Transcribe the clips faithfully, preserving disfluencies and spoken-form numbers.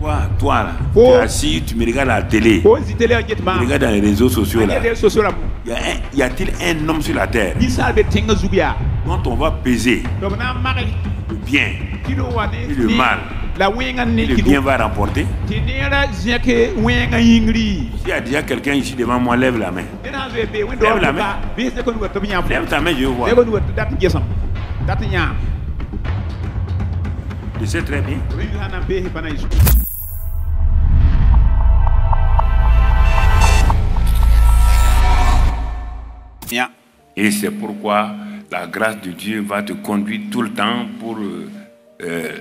Toi, toi là, tu es assis, tu me regardes à la télé, tu me regardes dans les réseaux sociaux là. Y a-t-il un homme sur la terre dont on va peser le bien et le mal? Le bien va remporter. S'il y a déjà quelqu'un ici devant moi, lève la main. Lève la main. Lève ta main, je vois. Je sais très bien. Et c'est pourquoi la grâce de Dieu va te conduire tout le temps pour euh,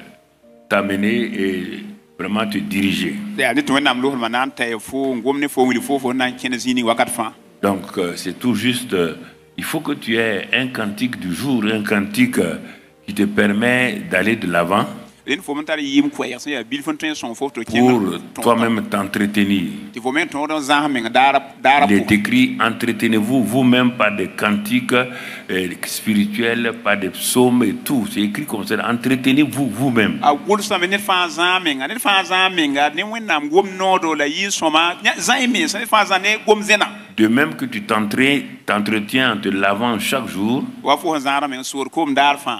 t'amener et vraiment te diriger. Donc euh, c'est tout juste, euh, il faut que tu aies un cantique du jour, un cantique euh, qui te permet d'aller de l'avant pour toi-même t'entretenir. Il est écrit, entretenez-vous vous-même par des cantiques euh, spirituels, par des psaumes et tout. C'est écrit comme ça, entretenez-vous vous-même. De même que tu t'entretiens en te lavant chaque jour,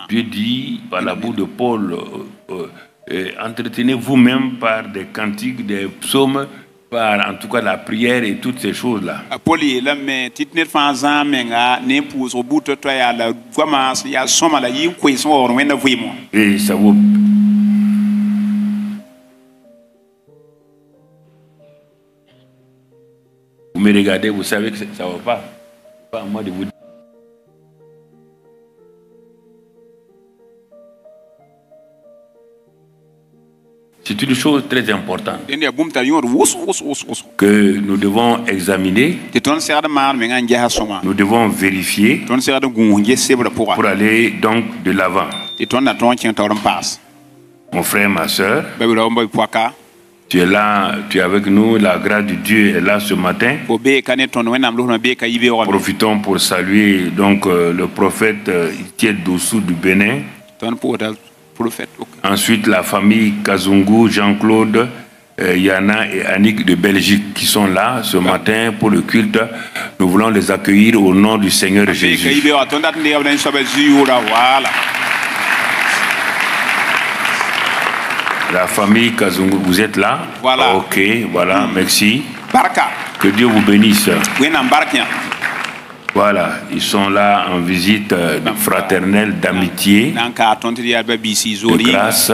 Dieu dit par la bouche de Paul, euh, euh, entretenez vous-même par des cantiques, des psaumes, par en tout cas la prière et toutes ces choses-là. Et ça vaut. Vous me regardez, vous savez que ça ne va pas. Pas à moi de vous dire. C'est une chose très importante que nous devons examiner, nous devons vérifier pour aller donc de l'avant. Mon frère, ma soeur, tu es là, tu es avec nous, la grâce de Dieu est là ce matin. Profitons pour saluer donc euh, le prophète euh, Itiet Dossou du Bénin. Ensuite la famille Kazungu, Jean-Claude, euh, Yana et Annick de Belgique qui sont là ce matin pour le culte. Nous voulons les accueillir au nom du Seigneur Jésus. La famille Kazungu, vous êtes là? Voilà. Ok, voilà, mm. Merci. Baraka. Que Dieu vous bénisse. Voilà, ils sont là en visite fraternelle, d'amitié, de grâce.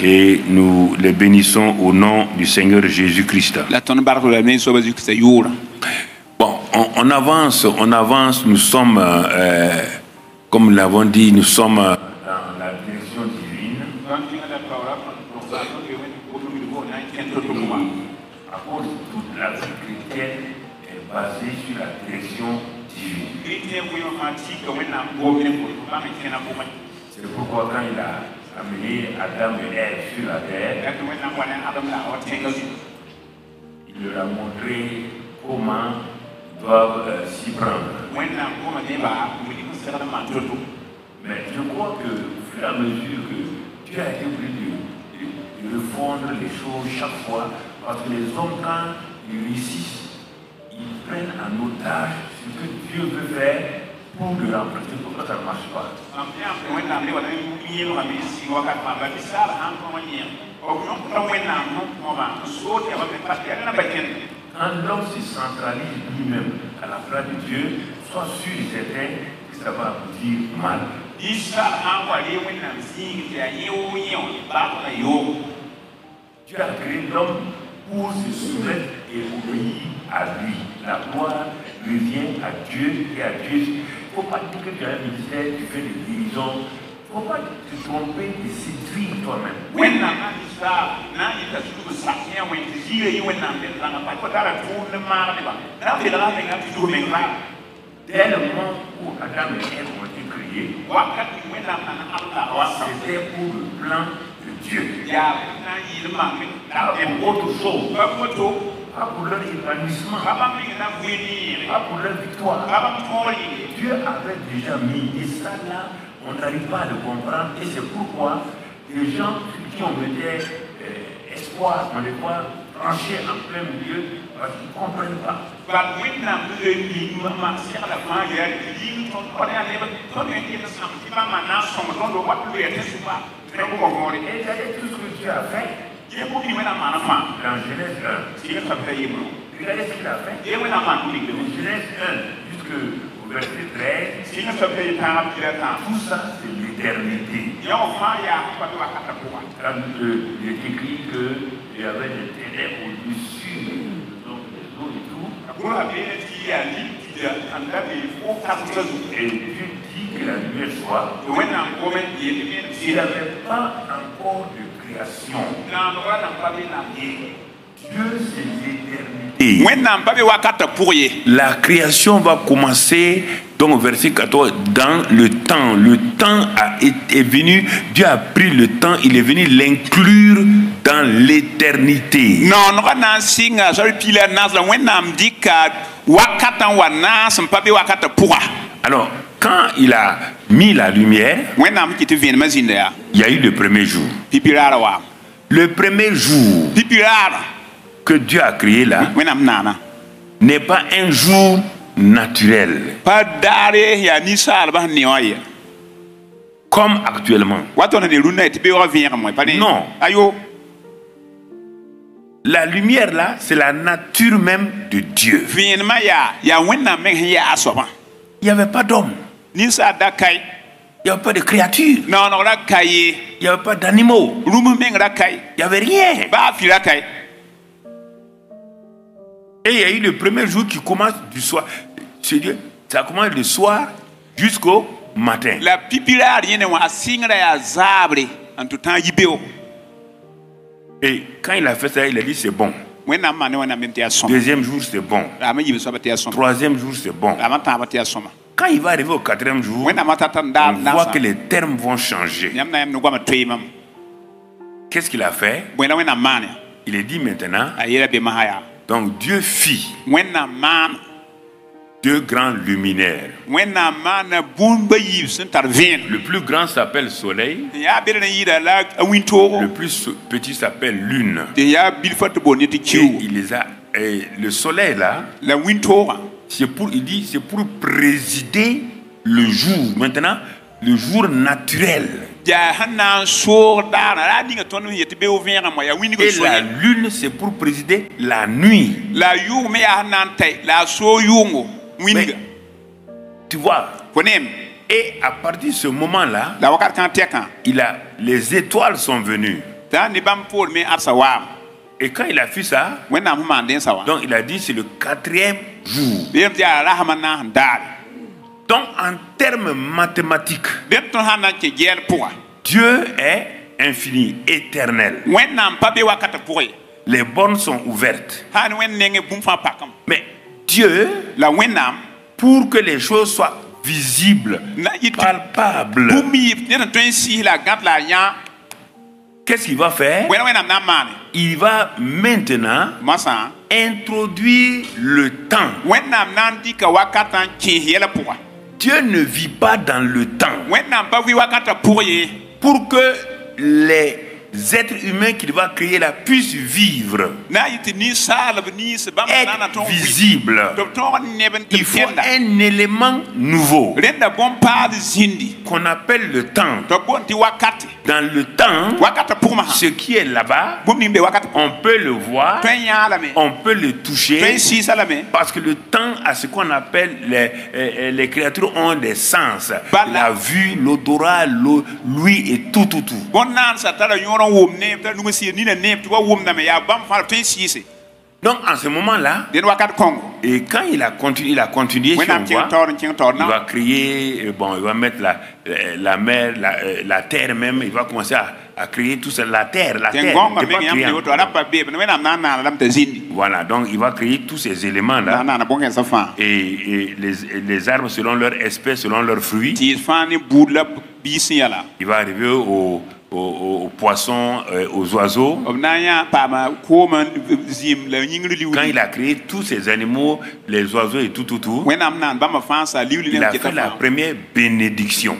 Et nous les bénissons au nom du Seigneur Jésus-Christ. Bon, on, on avance, on avance, nous sommes, euh, comme nous l'avons dit, nous sommes... Euh, C'est pourquoi quand il a amené Adam et Ève sur la terre, il leur a montré comment ils doivent euh, s'y prendre. Mais je crois que au fur et à mesure que Dieu a été obligé de, de refondre les choses chaque fois, parce que les hommes, quand ils réussissent, ils prennent en otage ce que Dieu veut faire. Pour le remplacer, pourquoi ça ne marche pas? Quand l'homme se centralise lui-même à la place de Dieu, sois sûr et certain que ça va aboutir mal. Dieu a créé l'homme pour se soumettre et obéir à lui. La gloire revient à Dieu et à Dieu. Il ne faut pas dire que tu as un ministère, tu fais des divisions. Il ne faut pas te tromper et séduire toi-même. Dès le moment où Adam et Ève ont été créés, c'était pour le plan de Dieu. Et autre chose. Pas pour leur épanouissement, pas pour leur victoire. Dieu avait déjà mis, et ça là, on n'arrive pas à le comprendre, et c'est pourquoi les gens si on mettait euh, espoir dans les coins, trancher en plein milieu, parce qu'ils ne comprennent pas. But when I'm doing martial la fin, il y a dit qu'on connaît un élève, qu'on est intéressant, qui va maintenant son nom de roi, plus il était sous pas. Et regardez tout ce que Dieu a fait. Dieu vous dit, madame, enfant, dans Genèse un, Dieu a fait Hébreu. Regardez ce qu'il a fait. Dieu vous a dit, Genèse un, jusqu'au verset treize, Dieu a fait tout ça, c'est l'éternité. Quand il est écrit qu'il y avait des ténèbres au-dessus, donc des eaux et tout. Et Dieu dit que la lumière soit. Il n'y avait pas encore de création. Dieu, c'est l'éternité. La création va commencer, donc verset quatorze, dans le temps. Le temps a été, est venu, Dieu a pris le temps, il est venu l'inclure dans l'éternité. Non, non, non, signe, j'aurais pu le dire, alors, quand il a mis la lumière, il y a eu le premier jour. Le premier jour que Dieu a créé là n'est pas un jour naturel. Comme actuellement. Non. La lumière là, c'est la nature même de Dieu. Il n'y avait pas d'homme. Il n'y avait pas de créature. Il n'y avait pas d'animaux. Il n'y avait rien. Et il y a eu le premier jour qui commence du soir. Chez Dieu, ça commence le soir jusqu'au matin. La pipila rien en tout temps. Et quand il a fait ça, il a dit c'est bon. Deuxième jour, c'est bon. Troisième jour, c'est bon. Quand il va arriver au quatrième jour, on voit que les termes vont changer. Qu'est-ce qu'il a fait? Il est dit maintenant, donc Dieu fit deux grands luminaires. Le plus grand s'appelle soleil. Le plus petit s'appelle lune. Et il les a, et le soleil là, c'est pour, il dit, c'est pour présider le jour. Maintenant, le jour naturel. Et la lune, c'est pour présider la nuit. Mais, tu vois, et à partir de ce moment-là, il a, les étoiles sont venues. Et quand il a fait ça, donc il a dit c'est le quatrième jour. Donc en termes mathématiques, Dieu est infini, éternel. Les bornes sont ouvertes. Mais Dieu, pour que les choses soient visibles, palpables, qu'est-ce qu'il va faire? Il va maintenant introduire le temps. Dieu ne vit pas dans le temps. Pour que les êtres humains qu'il va créer là puissent vivre, être visible. Il faut un élément nouveau qu'on appelle le temps. Dans le temps, ce qui est là-bas, on peut le voir, on peut le toucher, parce que le temps a ce qu'on appelle les, les créatures ont des sens, la vue, l'odorat, l'ouïe et tout, tout, tout. Donc en ce moment-là, et quand il a continué, il a continué, si voit, il va créer, bon, il va mettre la, la mer, la, la terre même, il va commencer à, à créer tout ça, la terre, la terre. Voilà, donc il va créer tous ces éléments-là. Et, et les, les arbres selon leur espèce, selon leurs fruits. Il va arriver au aux, aux poissons, aux oiseaux. Quand il a créé tous ces animaux, les oiseaux et tout, tout, tout, il a fait la première bénédiction.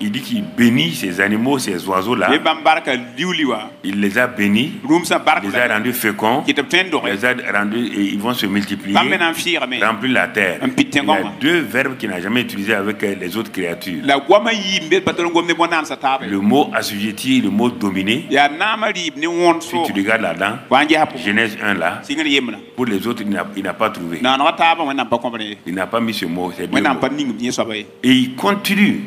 Il dit qu'il bénit ces animaux, ces oiseaux-là. Il les a bénis, il les a rendus féconds, il les a rendus et ils vont se multiplier, remplir la terre. Il y a deux verbes qu'il n'a jamais utilisés avec les autres créatures. Le mot assujetti, le mot dominé, si tu regardes là-dedans, Genèse un là, pour les autres, il n'a pas trouvé. Il n'a pas mis ce mot, ces deux mots. Et il continue.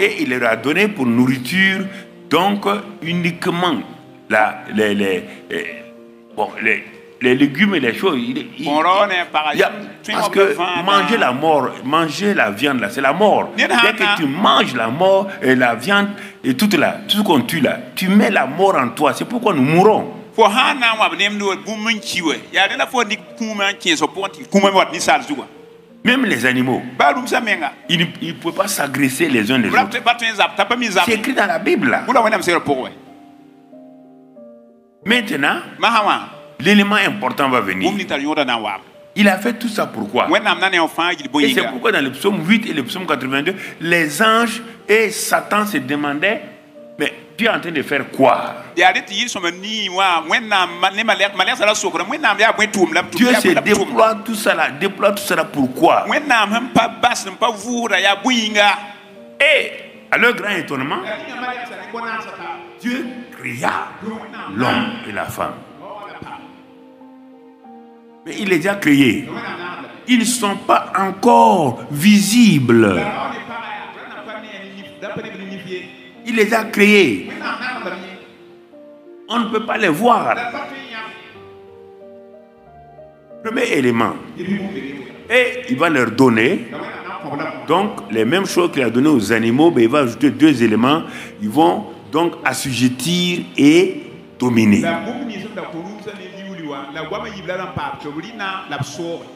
Et il leur a donné pour nourriture, donc uniquement la, les, les, les, bon, les, les légumes et les choses. Il, il, il, il a, parce que manger la mort, manger la viande, là, c'est la mort. Dès que tu manges la mort et la viande et tout là, tout ce qu'on tue là, tu mets la mort en toi. C'est pourquoi nous mourons. Même les animaux, ils ne, ils ne peuvent pas s'agresser les uns les autres. C'est écrit dans la Bible là. Maintenant, l'élément important va venir. Il a fait tout ça pourquoi? Et c'est pourquoi dans le psaume huit et le psaume quatre-vingt-deux, les anges et Satan se demandaient, mais tu es en train de faire quoi? Dieu se déploie tout ça là, déploie tout ça là pourquoi? Et à leur grand étonnement, Dieu cria l'homme et la femme. Mais il les a créés. Ils ne sont pas encore visibles. Il les a créés. On ne peut pas les voir. Premier élément. Et il va leur donner donc les mêmes choses qu'il a donné aux animaux, mais il va ajouter deux éléments. Ils vont donc assujettir et dominer.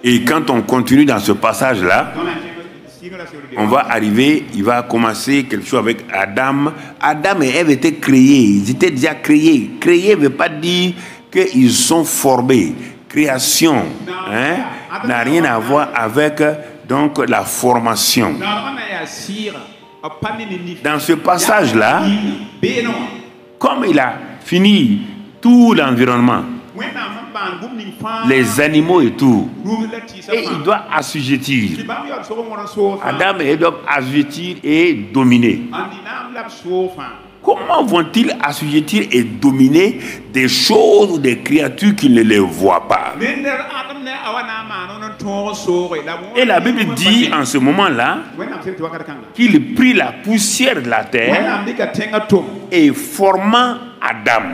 Et quand on continue dans ce passage-là, on va arriver, il va commencer quelque chose avec Adam. Adam et Ève étaient créés, ils étaient déjà créés. Créés ne veut pas dire qu'ils sont formés. Création hein, n'a rien à voir avec donc, la formation. Dans ce passage-là, comme il a fini tout l'environnement, les animaux et tout, et il doit assujettir. Adam et Ève doivent assujettir et dominer. Comment vont-ils assujettir et dominer des choses ou des créatures qui ne les voient pas? Et la Bible dit en ce moment-là qu'il prit la poussière de la terre et formant Adam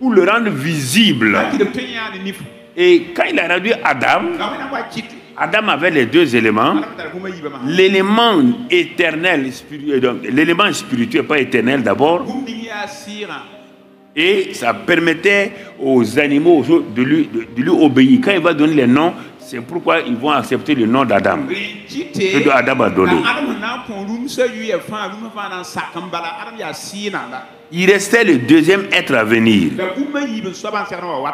pour le rendre visible. Et quand il a rendu Adam, Adam avait les deux éléments, l'élément éternel, l'élément spirituel, pas éternel d'abord, et ça permettait aux animaux de lui, de, de lui obéir. Quand il va donner les noms, c'est pourquoi ils vont accepter le nom d'Adam. Que Adam a donné. Il restait le deuxième être à venir.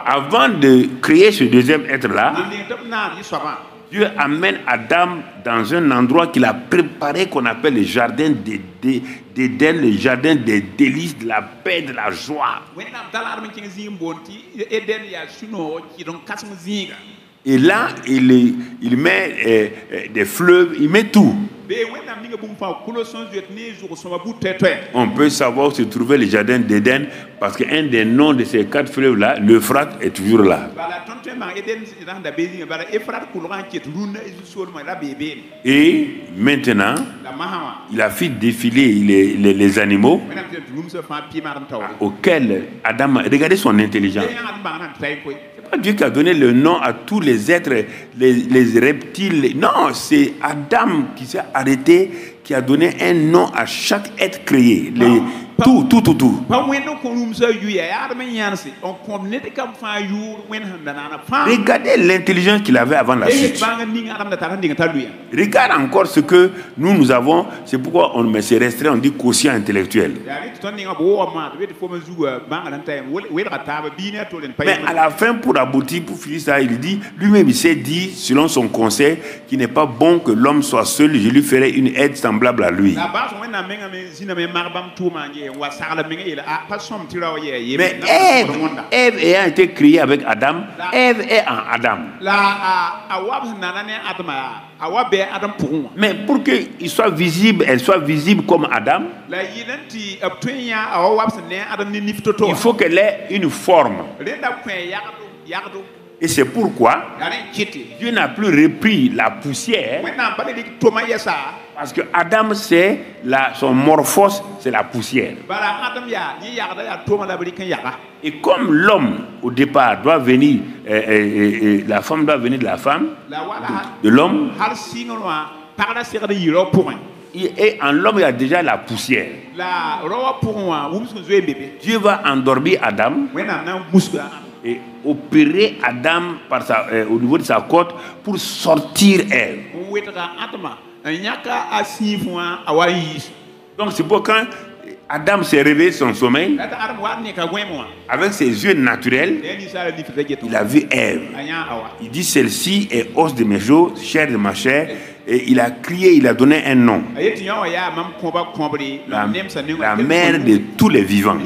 Avant de créer ce deuxième être-là, Dieu amène Adam dans un endroit qu'il a préparé, qu'on appelle le jardin d'Eden, le jardin des délices, de la paix, de la joie. Et là, il, il met euh, des fleuves, il met tout. On peut savoir où se trouvait le jardin d'Éden parce qu'un des noms de ces quatre fleuves-là, l'Euphrate, est toujours là. Et maintenant, il a fait défiler les, les, les animaux auxquels Adam... Regardez son intelligence. Dieu qui a donné le nom à tous les êtres, les, les reptiles. Non, c'est Adam qui s'est arrêté, qui a donné un nom à chaque être créé. Les, Tout, tout, tout, tout. Regardez l'intelligence qu'il avait avant la chute. Regarde encore ce que nous, nous avons. C'est pourquoi on me se restreint, on dit quotient intellectuel. Mais à la fin, pour aboutir, pour finir ça, il dit, lui-même, il s'est dit, selon son conseil, qu'il n'est pas bon que l'homme soit seul, je lui ferai une aide semblable à lui. Mais Ève, Ève ayant été créée avec Adam, Ève est en Adam. Mais pour qu'il soit visible, elle soit visible comme Adam, il faut qu'elle ait une forme. Et c'est pourquoi Dieu n'a plus repris la poussière. Parce que Adam, c'est la, son morphose, c'est la poussière. Et comme l'homme, au départ, doit venir, euh, euh, euh, la femme doit venir de la femme, de, de l'homme, et en l'homme, il y a déjà la poussière. Dieu va endormir Adam. Et opérer Adam par sa, euh, au niveau de sa côte pour sortir elle. Donc c'est pour quand Adam s'est réveillé de son sommeil, avec ses yeux naturels, il a vu Ève. Il dit celle-ci est os de mes os, chair de ma chair. Et il a crié, il a donné un nom. La, la mère de tous les vivants.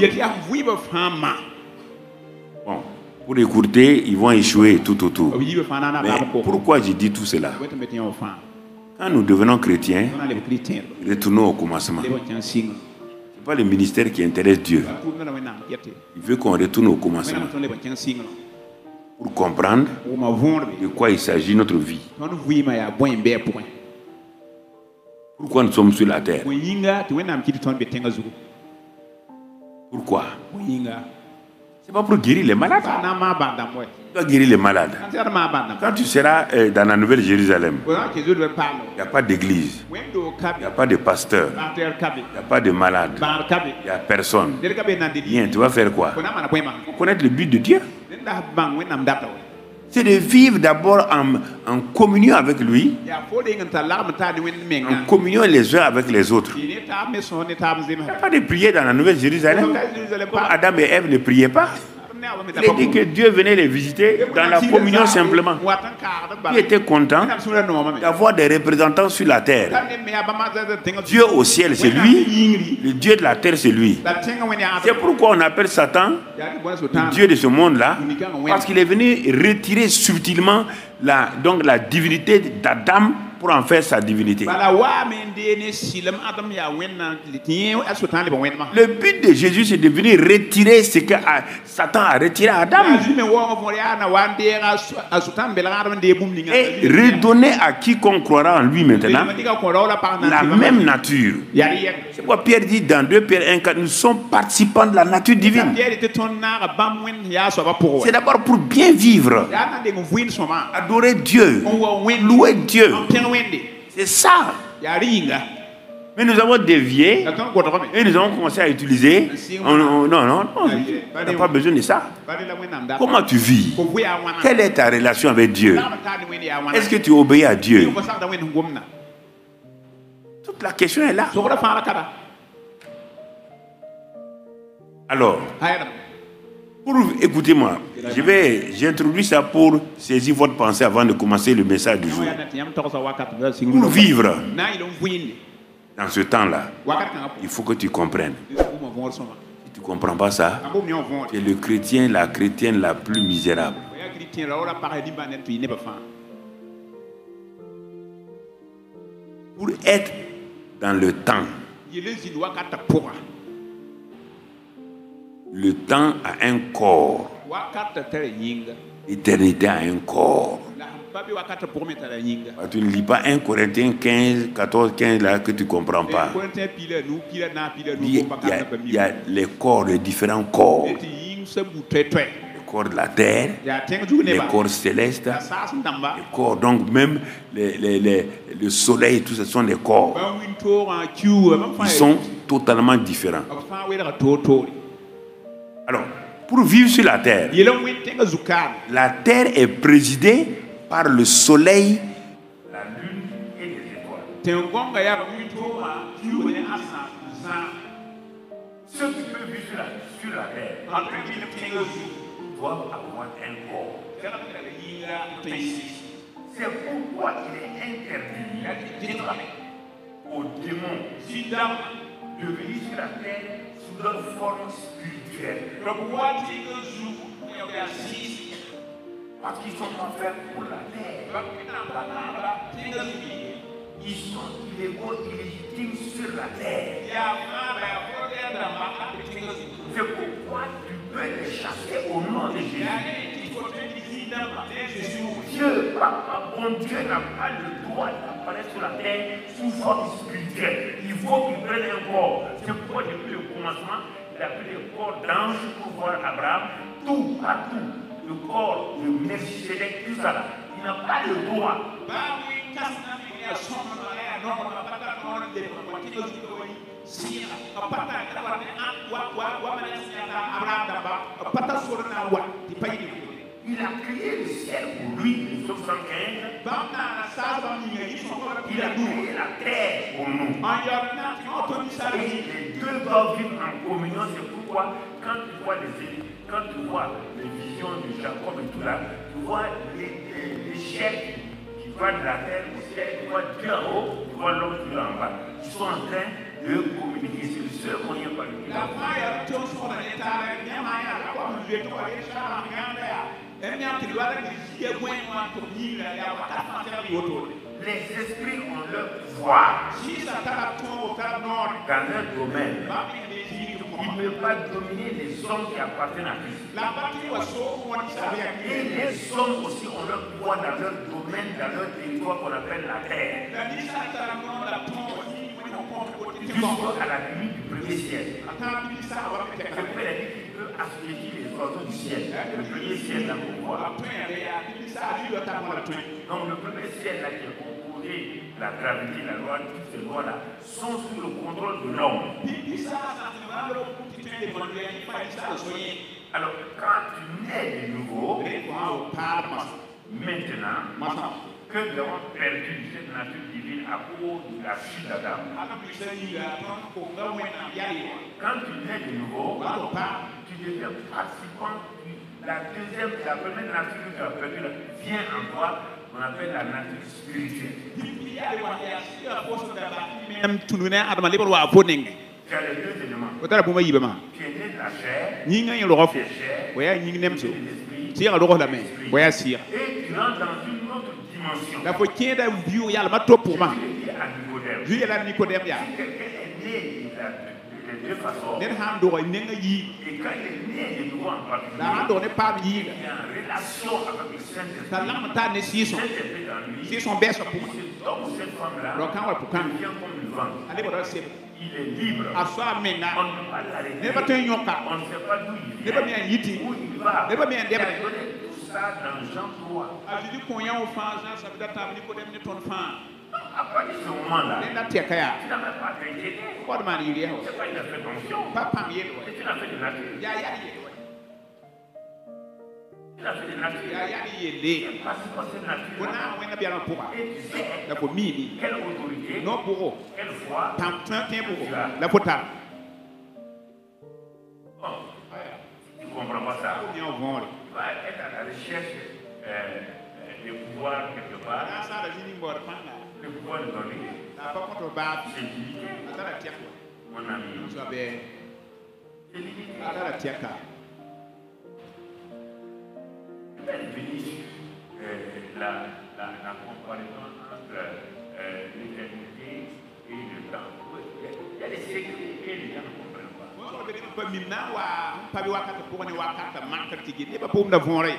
Bon. Pour écouter, ils vont échouer tout autour. Mais pourquoi j'ai dit tout cela? Quand nous devenons chrétiens, retournons au commencement. Ce n'est pas le ministère qui intéresse Dieu. Il veut qu'on retourne au commencement. Pour comprendre de quoi il s'agit notre vie. Pourquoi nous sommes sur la terre? Pourquoi? Ce n'est pas pour guérir les malades. Tu dois guérir les malades. Quand tu seras euh, dans la Nouvelle-Jérusalem, il n'y a pas d'église, il n'y a pas de pasteur, il n'y a pas de malade, il n'y a personne. Bien, tu vas faire quoi? Il faut connaître le but de Dieu. C'est de vivre d'abord en, en communion avec lui, en communion les uns avec les autres. Il n'y a pas de prière dans la Nouvelle-Jérusalem. Adam et Ève ne priaient pas. Il est dit que Dieu venait les visiter dans la communion simplement. Il était content d'avoir des représentants sur la terre. Dieu au ciel, c'est lui. Le Dieu de la terre, c'est lui. C'est pourquoi on appelle Satan le Dieu de ce monde-là. Parce qu'il est venu retirer subtilement la, donc la divinité d'Adam pour en faire sa divinité. Le but de Jésus, c'est de venir retirer ce que Satan a retiré à Adam et redonner à quiconque croira en lui maintenant la même nature. C'est pourquoi Pierre dit dans deux Pierre un, quatre, nous sommes participants de la nature divine. C'est d'abord pour bien vivre, adorer Dieu, louer Dieu. C'est ça. Mais nous avons dévié et nous avons commencé à utiliser. On, on, non, non, non, on n'a pas besoin de ça. Comment tu vis? Quelle est ta relation avec Dieu? Est-ce que tu obéis à Dieu? Toute la question est là. Alors, écoutez-moi, je vais, j'introduis ça pour saisir votre pensée avant de commencer le message du jour. Pour vivre dans ce temps-là, il faut que tu comprennes. Si tu ne comprends pas ça, tu es le chrétien, la chrétienne la plus misérable. Pour être dans le temps, le temps a un corps. L'éternité a un corps. Tu ne lis pas un Corinthiens quinze, quatorze, quinze là que tu ne comprends pas. Il y, a, il y a les corps, les différents corps. Le corps de la terre, le corps céleste, le corps, donc même les, les, les, le soleil, tout ça sont des corps. Ils sont totalement différent. Alors, pour vivre sur la terre, la terre est présidée par le soleil, la lune et les étoiles. Ceux qui peuvent vivre sur la, sur la terre, doivent avoir un corps. C'est pourquoi il est interdit aux démons de venir sur la terre sous leur forme spirituelle. Parce qu'ils sont en fait pour la terre. Ils sont illégaux, illégitimes sur la terre. C'est pourquoi tu peux les chasser au nom de Jésus. Dieu, papa, bon Dieu n'a pas le droit d'apparaître sur la terre sous forme spirituelle. Il faut qu'il prenne un corps. C'est pourquoi depuis le commencement, il a pris le corps d'ange pour voir Abraham, tout, partout. Le corps de Melchizedek, tout ça là. Il n'a pas le droit. Il a créé le ciel pour lui, mille neuf cent quinze. Il a créé la terre pour nous. Et les deux doivent vivre en communion. C'est pourquoi, quand tu vois les églises, quand tu vois les visions de Jacob et tout là, tu vois les, les chefs. Tu vois de la terre au ciel, tu vois Dieu en haut, tu vois l'homme qui est en bas. Ils sont en train de communiquer. C'est le seul moyen par lequel. Les esprits ont leur pouvoir. Dans leur domaine, ils ne peuvent pas dominer les hommes qui appartiennent à Christ. Et les hommes aussi ont leur pouvoir dans leur domaine, dans leur territoire qu'on appelle la terre. Jusqu'à la limite du premier ciel. Après la limite, il peut assujettir les oiseaux du ciel. Le premier ciel, là, on voit. Donc le premier ciel, là, qui est composé la gravité, la loi, toutes ces lois-là, sont sous le contrôle de l'homme. Alors, quand tu nais de nouveau, maintenant, que nous avons perdu cette nature divine à cause de la chute d'Adam. Quand tu nais de nouveau, tu deviens participant de la deuxième, la première nature que tu as perdue vient en toi, on appelle la nature spirituelle. Tu as les deux éléments. Tu es né de la chair, tu es né de la chair, tu es né de l'esprit, et tu rentres dans une la poignée d'un vieux, il y a le bateau pour moi. Lui, il y a la Nicodème. Et quand il est né de nouveau en particulier, il y a une relation avec le Saint-Esprit. C'est son berceau pour moi. Donc cette femme-là, elle vient comme le vent. Il est libre. On ne peut pas l'arrêter. On ne sait pas d'où il vient, où il va. Il a donné tout ça dans Jean trois. À partir de ce moment-là, tu n'as même pas traité. C'est pas une affaire d'onction. C'est une affaire de nature. C'est une affaire de nature. Parce que cette nature, et tu sais quelle autorité, quelle foi, la potable. Bon, tu ne comprends pas ça. Tu vas être à la recherche euh, de pouvoir quelque part. Le pouvoir de donner. C'est limité. Mon ami. C'est limité. Elle bénit la, la, la comparaison entre euh, l'éternité et le temps. Il y a des sécurités que les gens ne comprennent pas. Moi, je ne peux pas m'imaginer.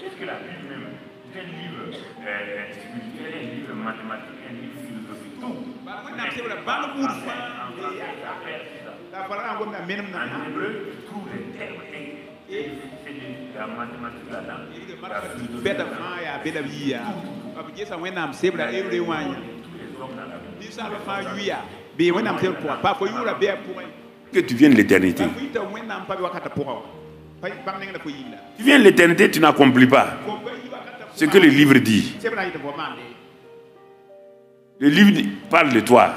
Est-ce que la Bible même, c'est un livre spirituel, un livre mathématique, un livre philosophique, tout. En hébreu, tu trouves les termes. Et c'est de la mathématique là-dedans. Tous les hommes dans la vie. Que tu viennes l'éternité. Tu viens l'éternité, tu n'accomplis pas ce que le livre dit. Le livre parle de toi.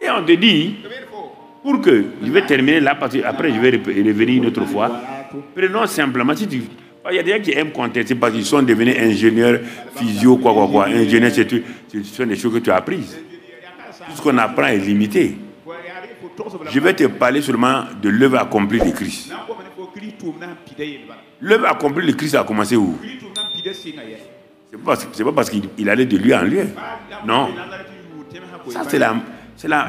Et on te dit, pour que, je vais terminer là, parce que après je vais revenir une autre fois. Prenons simplement, si tu... Il y a des gens qui aiment contester parce qu'ils sont devenus ingénieurs, physio, quoi, quoi, quoi. Ingénieurs, c'est tout. Ce sont des choses que tu as apprises. Tout ce qu'on apprend est limité. Je vais te parler seulement de l'œuvre accomplie de Christ. L'œuvre accomplie de Christ a commencé où? C'est pas, c'est pas parce qu'il allait de lieu en lieu. Non. Ça, c'est la... C'est la...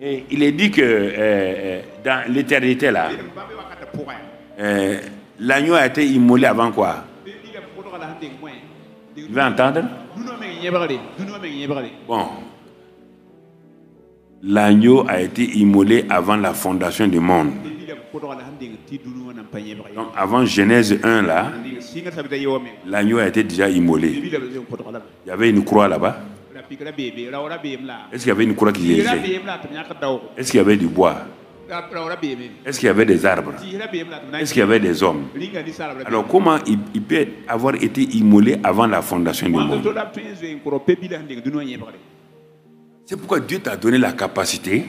Et il est dit que euh, dans l'éternité, là, euh, l'agneau a été immolé avant quoi? Tu veux entendre? Bon. L'agneau a été immolé avant la fondation du monde. Donc avant Genèse un, là, l'agneau a été déjà immolé. Il y avait une croix là-bas. Est-ce qu'il y avait une croix qui était? Est-ce qu'il y avait du bois? Est-ce qu'il y avait des arbres? Est-ce qu'il y avait des hommes? Alors comment il, il peut avoir été immolé avant la fondation du monde? C'est pourquoi Dieu t'a donné la capacité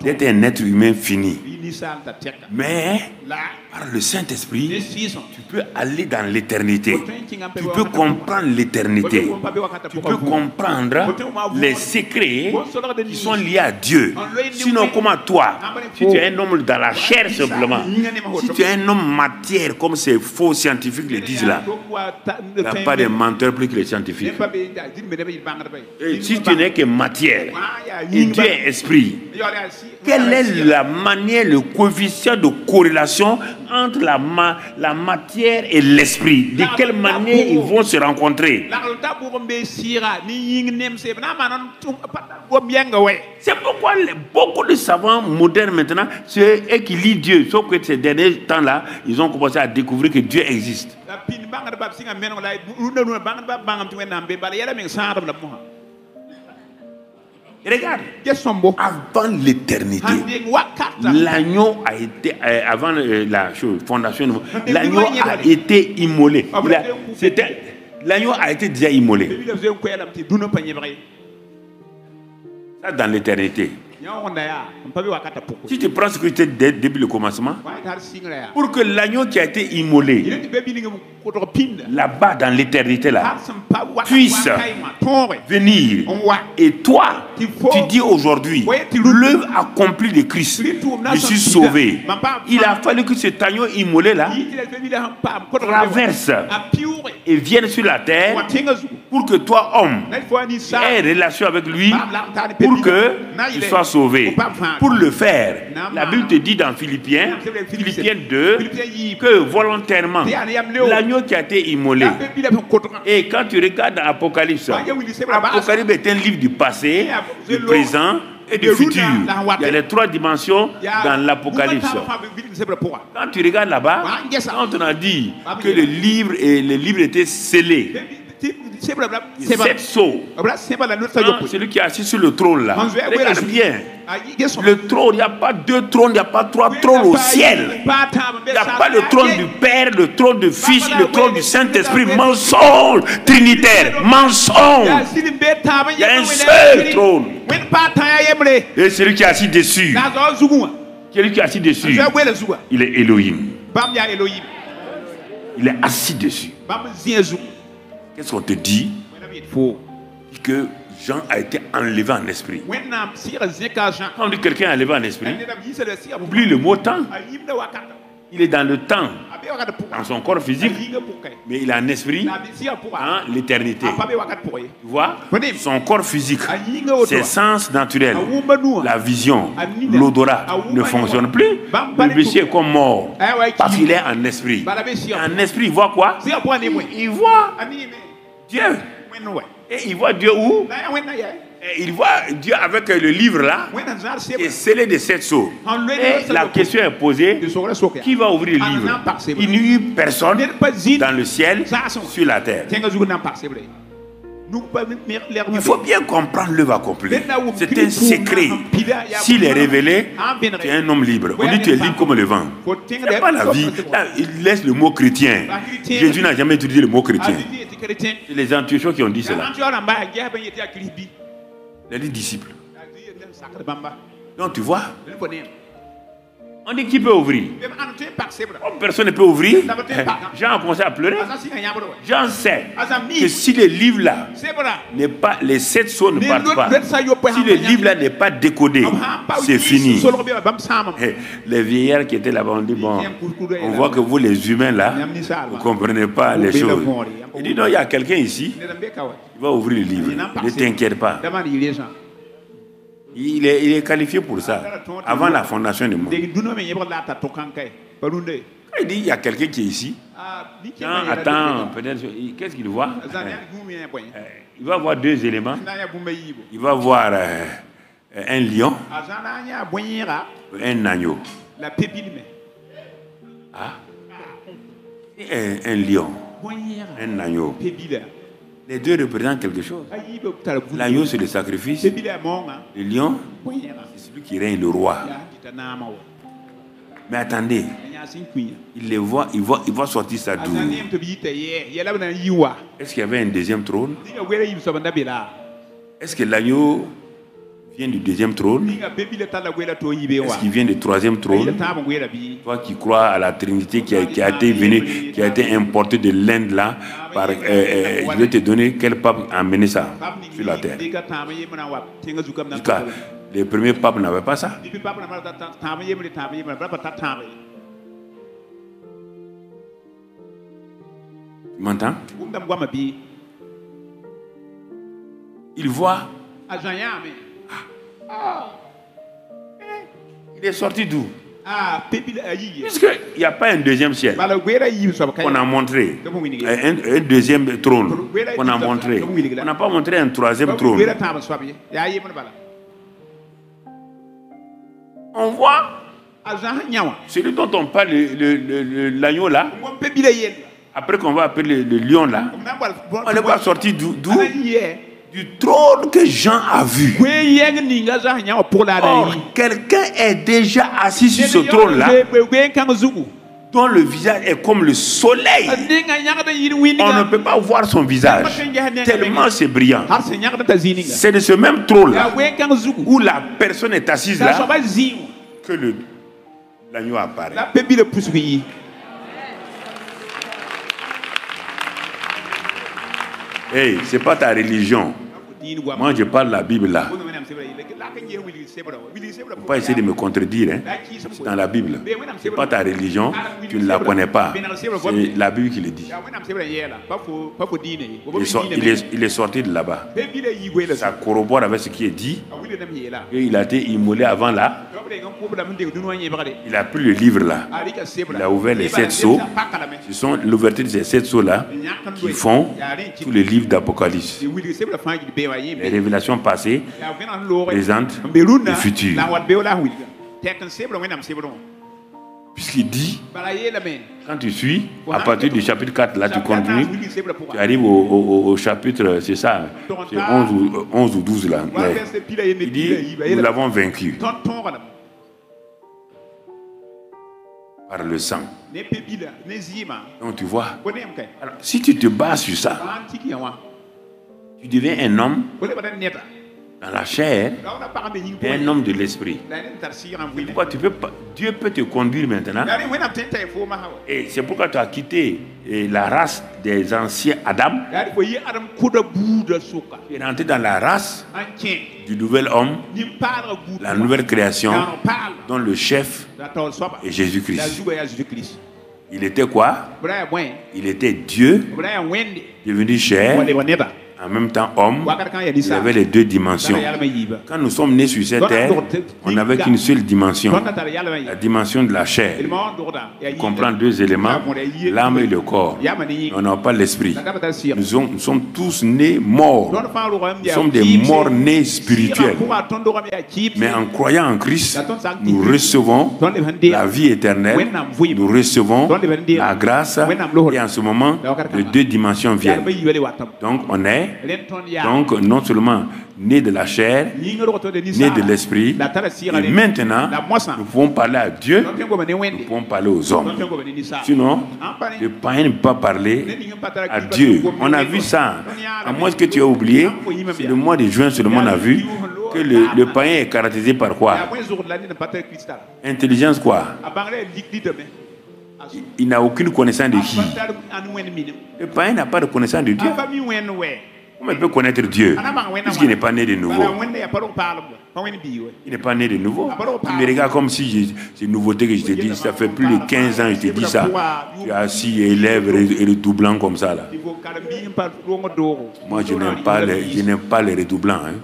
d'être un être humain fini. Mais, par le Saint-Esprit, tu peux aller dans l'éternité. Tu peux comprendre l'éternité. Tu peux comprendre les secrets qui sont liés à Dieu. Sinon, comment toi, si tu es un homme dans la chair simplement, si tu es un homme matière, comme ces faux scientifiques le disent là, il n'y a pas de menteur plus que les scientifiques. Et si tu n'es que matière, et Dieu est esprit. Quelle est la manière, le coefficient de corrélation entre la, ma, la matière et l'esprit? De quelle manière ils vont se rencontrer? C'est pourquoi beaucoup de savants modernes maintenant, ceux qui lient Dieu, sauf que ces derniers temps-là, ils ont commencé à découvrir que Dieu existe. Regarde, avant l'éternité, l'agneau a été, euh, avant euh, la chose, fondation, l'agneau a été immolé. L'agneau a été déjà immolé. Ça, dans l'éternité. Si tu prends ce que tu as dit depuis le commencement, pour que l'agneau qui a été immolé là-bas dans l'éternité là puisse venir, et toi tu dis aujourd'hui l'œuvre accomplie de Christ, je suis sauvé. Il a fallu que cet agneau immolé là traverse et vienne sur la terre pour que toi homme aies une relation avec lui, pour que tu sois sauvé. Pour le faire, la Bible te dit dans Philippiens deux que volontairement l'agneau qui a été immolé. Et quand tu regardes dans Apocalypse, Apocalypse est un livre du passé, du présent et du futur. Il y a les trois dimensions dans l'Apocalypse. Quand tu regardes là-bas, quand on a dit que le livre, et le livre était scellé, sept sceaux. Celui qui est assis sur le trône là, regarde bien. Le trône, il n'y a pas deux trônes, il n'y a pas trois trônes au ciel. Il n'y a pas le trône du Père, le trône du Fils, le trône du Saint-Esprit. Mensonge trinitaire, mensonge. Il y a un seul trône. Et celui qui est assis dessus, celui qui est assis dessus, il est Elohim. Il est assis dessus. Qu'est-ce qu'on te dit? Que Jean a été enlevé en esprit. Quand on dit quelqu'un enlevé en esprit, oublie le mot temps. Il est dans le temps, dans son corps physique, mais il est en esprit, hein, l'éternité. Tu vois, son corps physique, ses sens naturels, la vision, l'odorat ne fonctionne plus. Le monsieur est comme mort parce qu'il est en esprit. Et en esprit, il voit quoi? Il voit Dieu. Et il voit Dieu où? Et il voit Dieu avec le livre là, et scellé de sept sceaux. Et la question est posée, qui va ouvrir le livre? Il n'y a eu personne dans le ciel, sur la terre. Il faut bien comprendre l'œuvre accomplie. C'est un secret. S'il est révélé, tu es un homme libre. On dit tu es libre comme le vent. C'est pas la vie. Là, il laisse le mot chrétien. Jésus n'a jamais utilisé le mot chrétien. C'est les intuitions qui ont dit cela. Les disciples. Donc tu vois, on dit qui peut ouvrir? Comme personne ne peut ouvrir, Jean a commencé à pleurer. Jean sait que si les livres là n'est pas, les sept sons ne partent pas. Si les livres là n'est pas décodé, c'est fini. Les vieillards qui étaient là-bas ont dit bon, on voit que vous les humains là, vous ne comprenez pas les choses. Il dit non, il y a quelqu'un ici, il va ouvrir le livre. Ne t'inquiète pas. Il est, il est qualifié pour ça, avant la fondation du monde. Quand il dit il y a quelqu'un qui est ici, non, attends, peut-être, qu'est-ce qu'il voit? Il va voir deux éléments. Il va voir euh, un lion, un agneau. Ah. Un, un lion, un agneau. Les deux représentent quelque chose. L'agneau, c'est le sacrifice. Le lion, c'est celui qui règne, le roi. Mais attendez, il les voit, il voit, il voit sortir sa douce. Est-ce qu'il y avait un deuxième trône? Est-ce que l'agneau vient du deuxième trône? Est-ce qu'il vient du troisième trône? Toi qui crois à la Trinité qui a, qui a été venu, qui a été importé de l'Inde là, par, euh, euh, je vais te donner quel pape a amené ça sur la terre. Jusqu'à, les premiers papes n'avaient pas ça. Tu m'entends? Il voit. Ah. Il est sorti d'où? Puisqu'il n'y a pas un deuxième ciel qu'on a montré, un, un deuxième trône qu'on a montré, on n'a pas montré un troisième trône. On voit celui dont on parle, l'agneau là, après qu'on va appeler le, le lion là, on le voit sortir d'où? Du trône que Jean a vu. Or, quelqu'un est déjà assis sur ce trône-là, dont le visage est comme le soleil. On ne peut pas voir son visage, tellement c'est brillant. C'est de ce même trône-là, où la personne est assise là, que le, l'agneau apparaît. Hey, c'est pas ta religion. Moi, je parle de la Bible là. Faut pas essayer de me contredire. Hein. C'est dans la Bible. C'est pas ta religion. Tu ne la connais pas. C'est la Bible qui le dit. Il est, sorti, il est, il est sorti de là-bas. Ça corrobore avec ce qui est dit. Et il a été immolé avant là. Il a pris le livre là. Il a ouvert les sept sceaux. Ce sont l'ouverture de ces sept sceaux là qui font tout le livre d'Apocalypse. Les révélations passées, présentes et futures. Puisqu'il dit, quand tu suis, à partir du chapitre quatre, là tu continues, tu arrives au, au, au chapitre, c'est ça, c'est onze ou douze là. Il dit, nous l'avons vaincu par le sang. Donc tu vois, alors, si tu te bases sur ça, tu deviens un homme dans la chair, un homme de l'esprit. Pourquoi tu peux pas, Dieu peut te conduire maintenant. Et c'est pourquoi tu as quitté la race des anciens Adam. Tu es rentré dans la race du nouvel homme, la nouvelle création, dont le chef est Jésus-Christ. Il était quoi? Il était Dieu, devenu chair. En même temps, homme, il avait les deux dimensions. Quand nous sommes nés sur cette terre, on n'avait qu'une seule dimension, la dimension de la chair. On comprend deux éléments, l'âme et le corps. On n'a pas l'esprit. Nous, nous sommes tous nés morts. Nous sommes des morts nés spirituels. Mais en croyant en Christ, nous recevons la vie éternelle, nous recevons la grâce, et en ce moment, les deux dimensions viennent. Donc, on est chair. Donc, non seulement né de la chair, né de l'esprit, et maintenant, nous pouvons parler à Dieu, nous pouvons parler aux hommes. Sinon, le païen ne peut pas parler à Dieu. On a vu ça. À moins que tu aies oublié, c'est le mois de juin seulement on a vu que le, le païen est caractérisé par quoi? Intelligence quoi? Il, il n'a aucune connaissance de qui? Le païen n'a pas de connaissance de Dieu. Comment il peut connaître Dieu? Puisqu'il n'est pas né de nouveau. Il n'est pas né de nouveau. Il me regarde comme si c'est une nouveauté que je te dis. Ça fait plus de quinze ans que je te dis ça. Tu es assis et lèvres et redoublant comme ça. Là. Moi, je n'aime pas les, je n'aime pas les redoublants. Hein.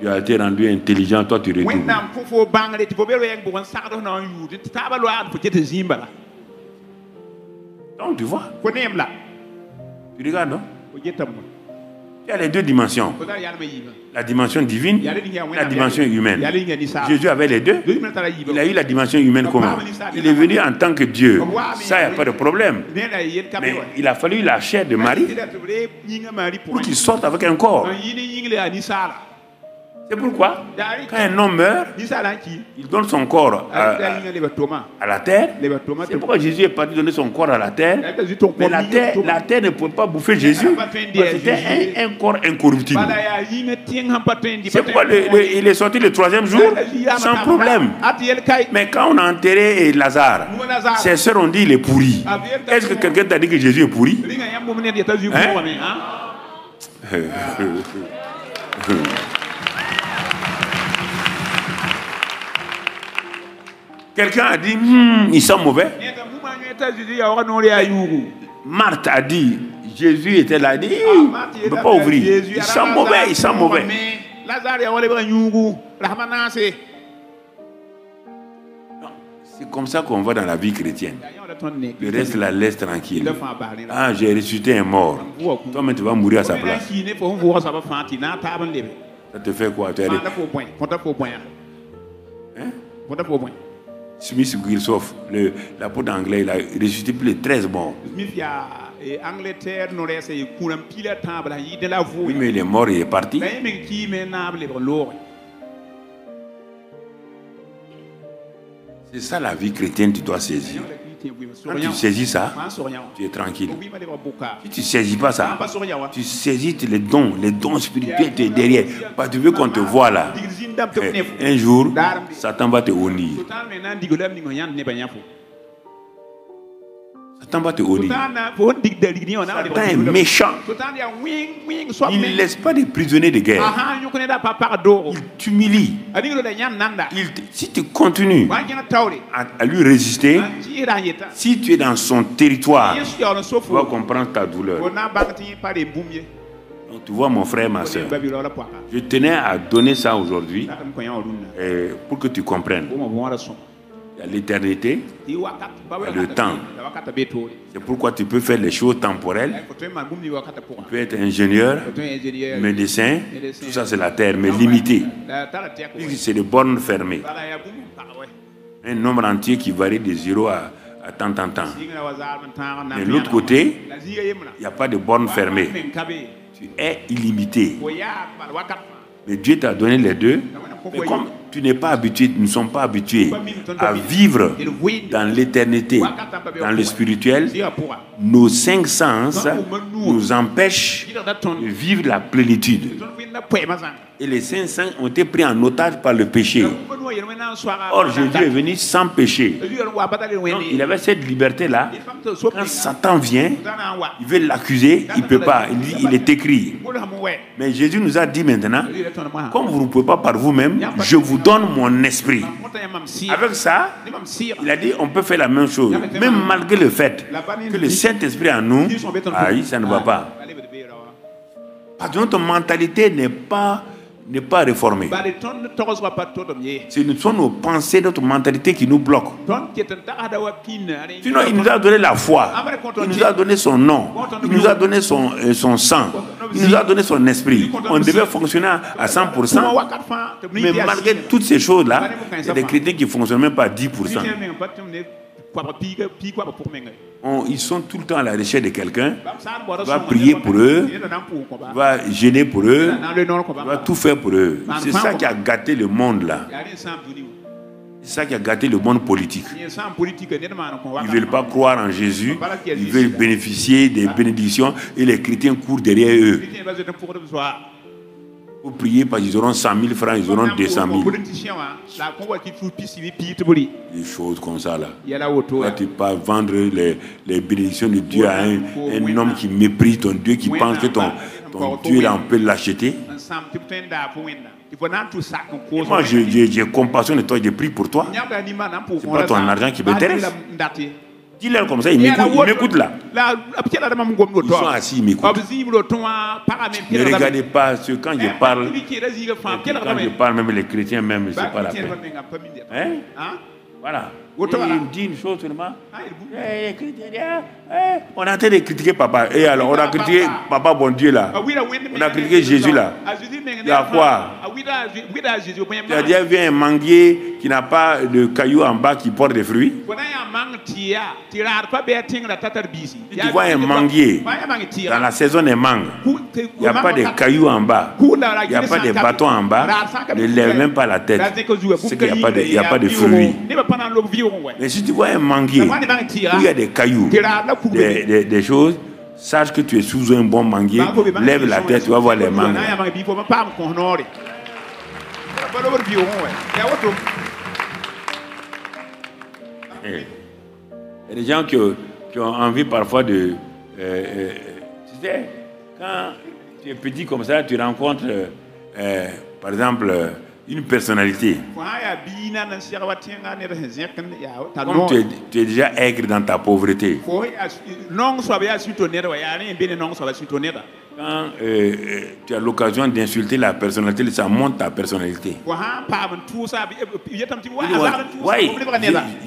Tu as été rendu intelligent, toi tu redoubles. Donc tu vois. Tu regardes, non? Il y a les deux dimensions. La dimension divine, la dimension humaine. Jésus avait les deux. Il a eu la dimension humaine comment? Il est venu en tant que Dieu. Ça, il n'y a pas de problème. Mais il a fallu la chair de Marie pour qu'il sorte avec un corps. C'est pourquoi, quand un homme meurt, il donne son corps à, à, à la terre. C'est pourquoi Jésus est parti donner son corps à la terre. Mais la terre, la terre ne peut pas bouffer Jésus. C'était un, un corps incorruptible. C'est pourquoi le, le, il est sorti le troisième jour sans problème. Mais quand on a enterré Lazare, ses sœurs ont dit il est pourri. Est-ce que quelqu'un t'a dit que Jésus est pourri? Hein? Quelqu'un a dit, hm, ils sont mauvais. Marthe a dit, Jésus était là, dit, il ne peut pas ouvrir. Ils sont mauvais, ils sont mauvais. C'est comme ça qu'on va dans la vie chrétienne. Le reste la laisse tranquille. Ah, j'ai ressuscité un mort. Toi-même, tu vas mourir à sa place. Ça te fait quoi? Tu as hein? Smith Gilsoff, l'apôtre anglais, il a ressuscité plus de treize morts. Oui, mais il est mort, il est parti. C'est ça la vie chrétienne, tu dois saisir. Quand tu saisis ça, tu es tranquille. Si tu ne saisis pas ça, tu saisis les dons, les dons spirituels, tu es derrière. Parce que tu veux qu'on te voit là. Un jour, Satan va te honnir. Satan va te honnir. Satan est méchant. Il ne laisse pas des prisonniers de guerre. Il t'humilie. Si tu continues à, à lui résister, si tu es dans son territoire, tu vas comprendre ta douleur. Donc, tu vois mon frère, ma soeur, je tenais à donner ça aujourd'hui euh, pour que tu comprennes. Il y a l'éternité, il y a le temps. C'est pourquoi tu peux faire les choses temporelles. Tu peux être ingénieur, médecin, tout ça c'est la terre, mais limité. C'est des bornes fermées. Un nombre entier qui varie de zéro à, à tant, tant, tant. Mais de l'autre côté, il n'y a pas de bornes fermées. Tu es illimité. Mais Dieu t'a donné les deux. Mais comme tu n'es pas habitué, nous ne sommes pas habitués à vivre dans l'éternité, dans le spirituel, nos cinq sens nous empêchent de vivre la plénitude. Et les cinq sens ont été pris en otage par le péché. Or, Jésus est venu sans péché. Donc, il avait cette liberté-là. Quand Satan vient, il veut l'accuser, il ne peut pas. Il dit, il est écrit. Mais Jésus nous a dit maintenant, comme vous ne pouvez pas par vous-même, je vous donne mon esprit. Avec ça, il a dit, on peut faire la même chose. Même malgré le fait que le Saint-Esprit en nous, ah, ça ne va pas. Parce que ton mentalité n'est pas... n'est pas réformé. Ce sont nos pensées, notre mentalité qui nous bloquent. Sinon, il nous a donné la foi. Il nous a donné son nom. Il nous a donné son, euh, son sang. Il nous a donné son esprit. On devait fonctionner à cent pour cent. Mais malgré toutes ces choses-là, il y a des chrétiens qui ne fonctionnent même pas à dix pour cent. On, ils sont tout le temps à la recherche de quelqu'un, va prier pour eux, va gêner pour eux, va tout faire pour eux. C'est ça qui a gâté le monde là. C'est ça qui a gâté le monde politique. Ils ne veulent pas croire en Jésus, ils veulent bénéficier des bénédictions et les chrétiens courent derrière eux. Pour prier parce qu'ils auront cent mille francs, ils auront deux cent mille. Des choses comme ça là. Toi, tu ne peux pas vendre les, les bénédictions de Dieu à un, un homme qui méprise ton Dieu, qui pense que ton, ton Dieu là, on peut l'acheter. Moi, j'ai compassion de toi, j'ai pris pour toi. C'est pas ton argent qui m'intéresse. Dis-leur comme ça, ils m'écoutent là. Ils sont assis, ils m'écoutent. Ne regardez pas ce quand je parle. Quand je parle, même les chrétiens, même, c'est pas la peine. Hein? Voilà. Et il me dit une chose seulement. On a tenté de critiquer papa. Et alors, on a critiqué papa, bon Dieu là. On a critiqué Jésus là. Il y a quoi? C'est-à-dire, vient un manguier qui n'a pas de caillou en bas qui porte des fruits. Si tu vois un manguier, dans la saison des mangues, il n'y a pas de cailloux en bas, il n'y a pas de bâtons en bas, ne lève même pas la tête. C'est qu'il n'y a, de, il y a pas de fruits. Mais si tu vois un manguier où il y a des cailloux, des, des, des choses, sache que tu es sous un bon manguier, lève la tête, tu vas voir les mangues. Il y a des gens qui, qui ont envie parfois de... Euh, euh, tu sais, quand tu es petit comme ça, tu rencontres, euh, euh, par exemple... Euh, une personnalité. Comme tu es, tu es déjà aigre dans ta pauvreté. Quand euh, tu as l'occasion d'insulter la personnalité, ça monte ta personnalité. Oui, je,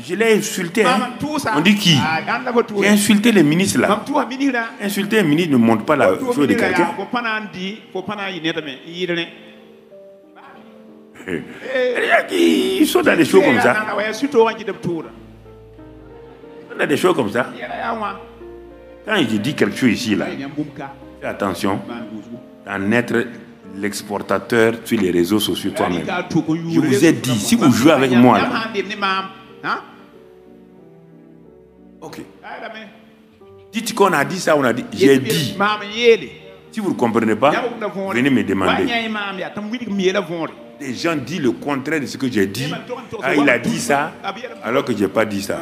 je l'ai insulté. Hein. On dit qui? J'ai insulté les ministres là. Insulter un ministre ne monte pas la chose de quelqu'un. Ils sont dans des choses comme ça. Ils sont dans des choses comme ça. Quand je dis quelque chose ici, là, fais attention d'en être l'exportateur sur les réseaux sociaux toi-même. Je vous ai dit, si vous jouez avec moi, là, ok. Dites qu'on a dit ça, on a dit. J'ai dit. Si vous ne comprenez pas, venez me demander. Les gens disent le contraire de ce que j'ai dit. Ah, il a dit ça, alors que je n'ai pas dit ça.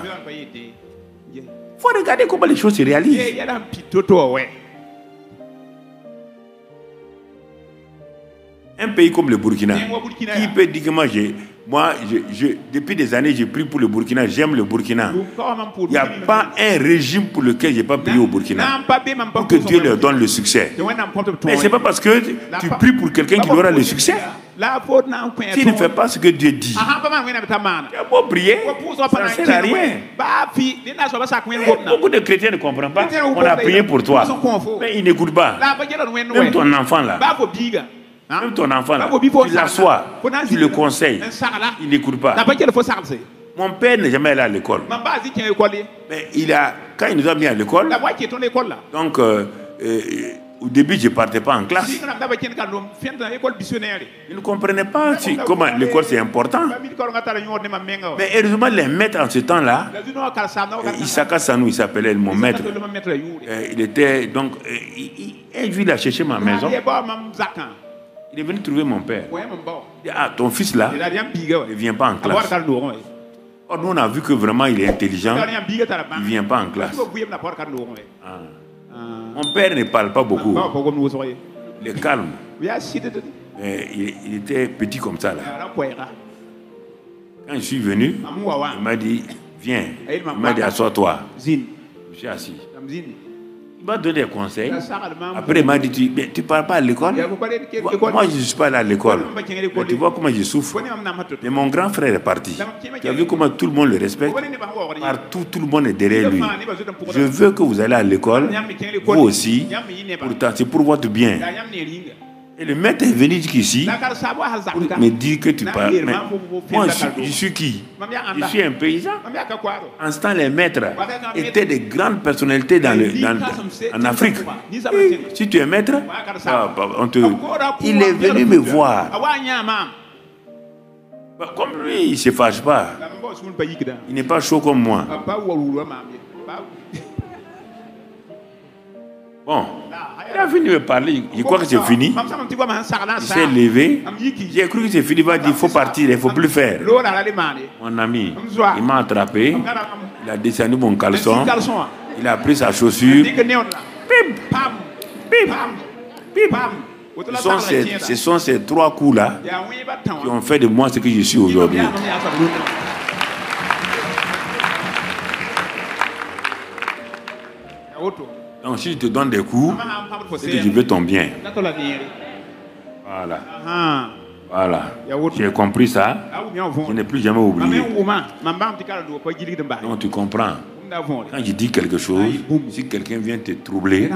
Il faut regarder comment les choses se réalisent. Un pays comme le Burkina, qui peut dire que moi, moi je, je, depuis des années, j'ai pris pour le Burkina, j'aime le Burkina. Il n'y a pas un régime pour lequel je n'ai pas prié au Burkina. Pour que Dieu leur donne le succès. Mais ce n'est pas parce que tu pries pour quelqu'un qui aura le succès. S'il ne fait pas ce que Dieu dit, tu as beau prier, ça ne sert à rien. Et beaucoup de chrétiens ne comprennent pas. On a prié pour toi, mais ils n'écoutent pas. Même ton enfant là, même ton enfant là, tu l'assois, tu le conseilles, il n'écoute pas. Mon père n'est jamais allé à l'école. Mais il a, quand il nous a mis à l'école, donc euh, euh, au début, je ne partais pas en classe. Ils ne comprenaient pas si, comment l'école c'est important. Mais heureusement, les maîtres en ce temps-là, Isaka Sanou, il s'appelait mon maître. Et il était donc, un jour, il a cherché ma maison. Il est venu trouver mon père. Il dit, ah, ton fils là, il ne vient pas en classe. Or, nous, on a vu que vraiment, il est intelligent. Il ne vient pas en classe. Ah. Mon père ne parle pas beaucoup. Il est calme. Mais il, il était petit comme ça, là. Quand je suis venu, il m'a dit, viens. Il m'a dit, assois-toi. Je suis assis. Il m'a donné des conseils. Après, il m'a dit, tu ne parles pas à l'école? Moi, je ne suis pas allé à l'école. Tu vois comment je souffre. Mais mon grand frère est parti. Tu as vu comment tout le monde le respecte? Partout, tout le monde est derrière lui. Je veux que vous allez à l'école, vous aussi. C'est pour votre bien. Et le maître est venu jusqu'ici pour me dire que tu parles. Mais moi, je suis, je suis qui? Je suis un paysan. En ce temps, les maîtres étaient des grandes personnalités dans le, dans, en Afrique. Et si tu es maître, on te... Il est venu me voir. Comme lui, il ne se fâche pas. Il n'est pas chaud comme moi. Bon, il a fini de me parler. Je crois que c'est fini. Il s'est levé. J'ai cru que c'est fini. Il va dire il faut partir, il ne faut plus faire. Mon ami, il m'a attrapé. Il a descendu mon caleçon. Il a pris sa chaussure. Bim, bim, bim. Ce sont ces, ce sont ces trois coups-là qui ont fait de moi ce que je suis aujourd'hui. Donc, si je te donne des coups, c'est que je veux ton bien. Voilà. Voilà. J'ai compris ça. Je n'ai plus jamais oublié. Donc, tu comprends. Quand je dis quelque chose, si quelqu'un vient te troubler,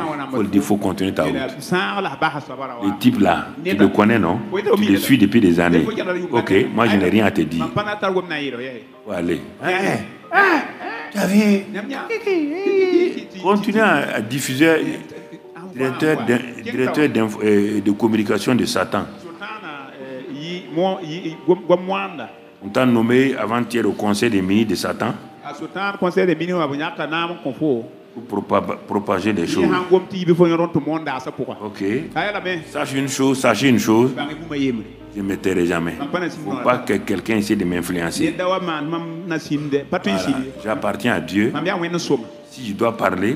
il faut continuer ta route. Le type là, tu le connais, non? Tu le suis depuis des années. Ok, moi je n'ai rien à te dire. Faut aller. Hey, hey, tu as vu? Continue à diffuser, directeur de communication de Satan. On t'a nommé avant-hier au conseil des ministres de Satan. Pour propager des choses. Ok. Sachez une chose, sachez une chose. Je ne me tairai jamais. Il ne faut pas que quelqu'un essaie de m'influencer. Voilà. J'appartiens à Dieu. Si je dois parler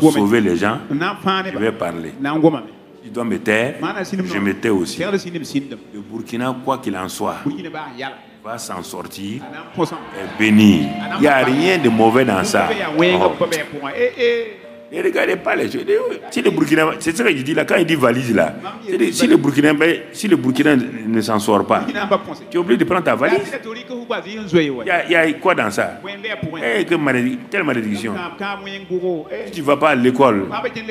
pour sauver les gens, je vais parler. Si je dois me taire, je me tais aussi. Le Burkina, quoi qu'il en soit, va s'en sortir et bénir. Il n'y a rien de mauvais dans ça. Oh. Ne regardez pas les choses. Si le Burkina, c'est ce que je dis là, quand il dit valise là, si le Burkina, si le Burkina ne s'en sort pas, tu es obligé de prendre ta valise. Il y a, il y a quoi dans ça? Hey, que malédiction, telle malédiction. Si tu ne vas pas à l'école,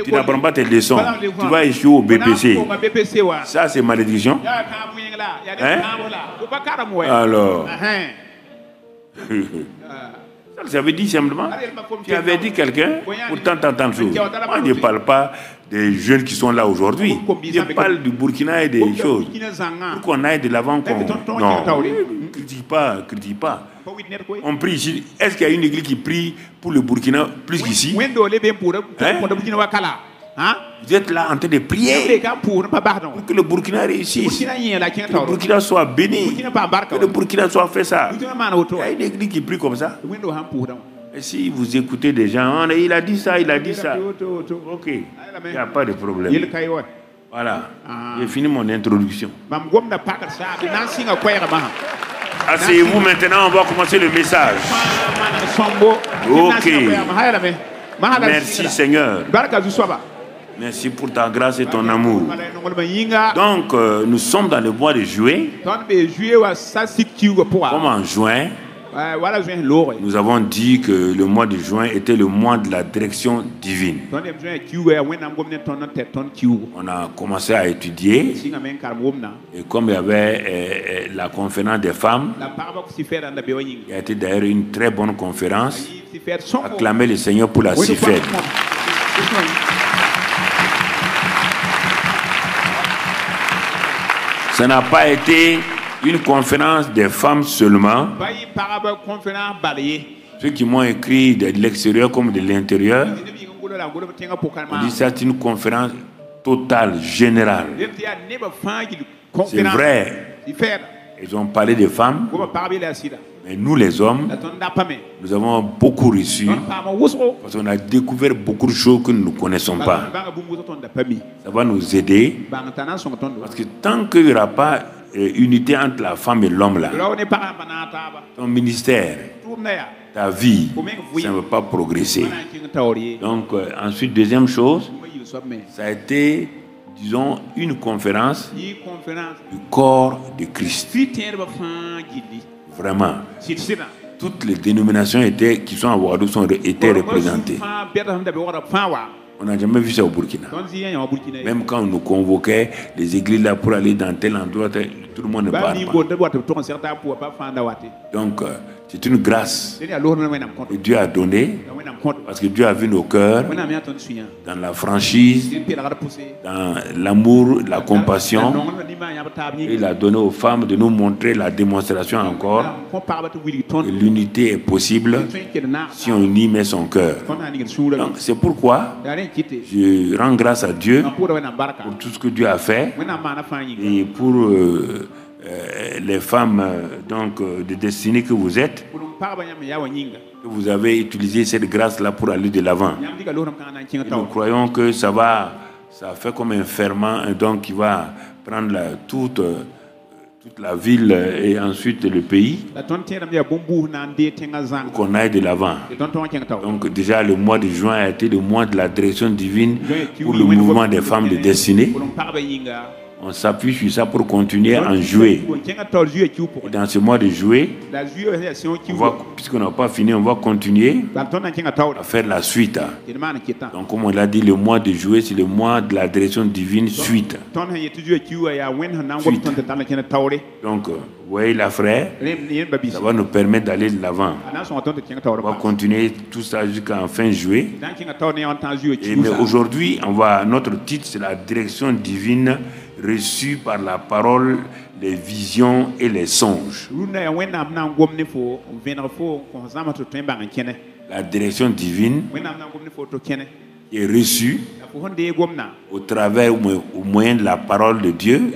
tu n'apprends pas tes leçons, tu vas échouer au B P C. Ça, c'est malédiction. Hein? Alors. J'avais dit simplement, tu avais dit quelqu'un pour tant, tant, tant choses. Moi, je ne parle pas des jeunes qui sont là aujourd'hui. Je parle du Burkina et des choses. Pour qu'on aille de l'avant, qu'on... Non, critique pas, critique pas. On prie ici. Est-ce qu'il y a une église qui prie pour le Burkina plus qu'ici? Hein? Vous êtes là en train de prier pour que le Burkina réussisse, que le Burkina soit béni, que le Burkina soit fait ça. Il y a une église qui prie comme ça. Et si vous écoutez des gens, il a dit ça, il a dit ça. Ok, il n'y a pas de problème. Voilà, j'ai fini mon introduction. Asseyez-vous maintenant, on va commencer le message. Ok. Merci Seigneur. Merci pour ta grâce et ton amour. Donc, euh, nous sommes dans le mois de juillet. Comme en juin, nous avons dit que le mois de juin était le mois de la direction divine. On a commencé à étudier. Et comme il y avait euh, la conférence des femmes, qui a été d'ailleurs une très bonne conférence, acclamez le Seigneur pour la Sifed. Ça n'a pas été une conférence des femmes seulement. Ceux qui m'ont écrit de l'extérieur comme de l'intérieur, on dit que c'est une conférence totale, générale. C'est vrai, ils ont parlé des femmes, mais nous les hommes, nous avons beaucoup reçu, parce qu'on a découvert beaucoup de choses que nous ne connaissons pas. Ça va nous aider, parce que tant qu'il n'y aura pas unité entre la femme et l'homme là, ton ministère, ta vie, ça ne va pas progresser. Donc euh, ensuite, deuxième chose, ça a été, disons, une conférence du corps de Christ. Vraiment, toutes les dénominations étaient, qui sont à Ouadou étaient représentées. On n'a jamais vu ça au Burkina. Même quand on nous convoquait, les églises là pour aller dans tel endroit, tout le monde ne parle pas. Donc, c'est une grâce que Dieu a donnée, parce que Dieu a vu nos cœurs, dans la franchise, dans l'amour, la compassion. Il a donné aux femmes de nous montrer la démonstration encore que l'unité est possible si on y met son cœur. Donc, c'est pourquoi je rends grâce à Dieu pour tout ce que Dieu a fait et pour euh, euh, les femmes donc, euh, de destinée que vous êtes, que vous avez utilisé cette grâce-là pour aller de l'avant. Nous croyons que ça va, ça fait comme un ferment donc, qui va prendre la, toute, euh, toute la ville et ensuite le pays pour qu'on aille de l'avant. Donc déjà le mois de juin a été le mois de la direction divine pour le mouvement des femmes de destinée. On s'appuie sur ça pour continuer en juillet. Et dans ce mois de juillet, puisqu'on n'a pas fini, on va continuer à faire la suite. Donc, comme on l'a dit, le mois de juillet, c'est le mois de la direction divine suite. suite. Donc, vous voyez là, frère, ça va nous permettre d'aller de l'avant. On va continuer tout ça jusqu'en fin juillet. Et, mais aujourd'hui, on va, notre titre, c'est la direction divine reçu par la parole, les visions et les songes. La direction divine est reçue au travers, au moyen de la parole de Dieu,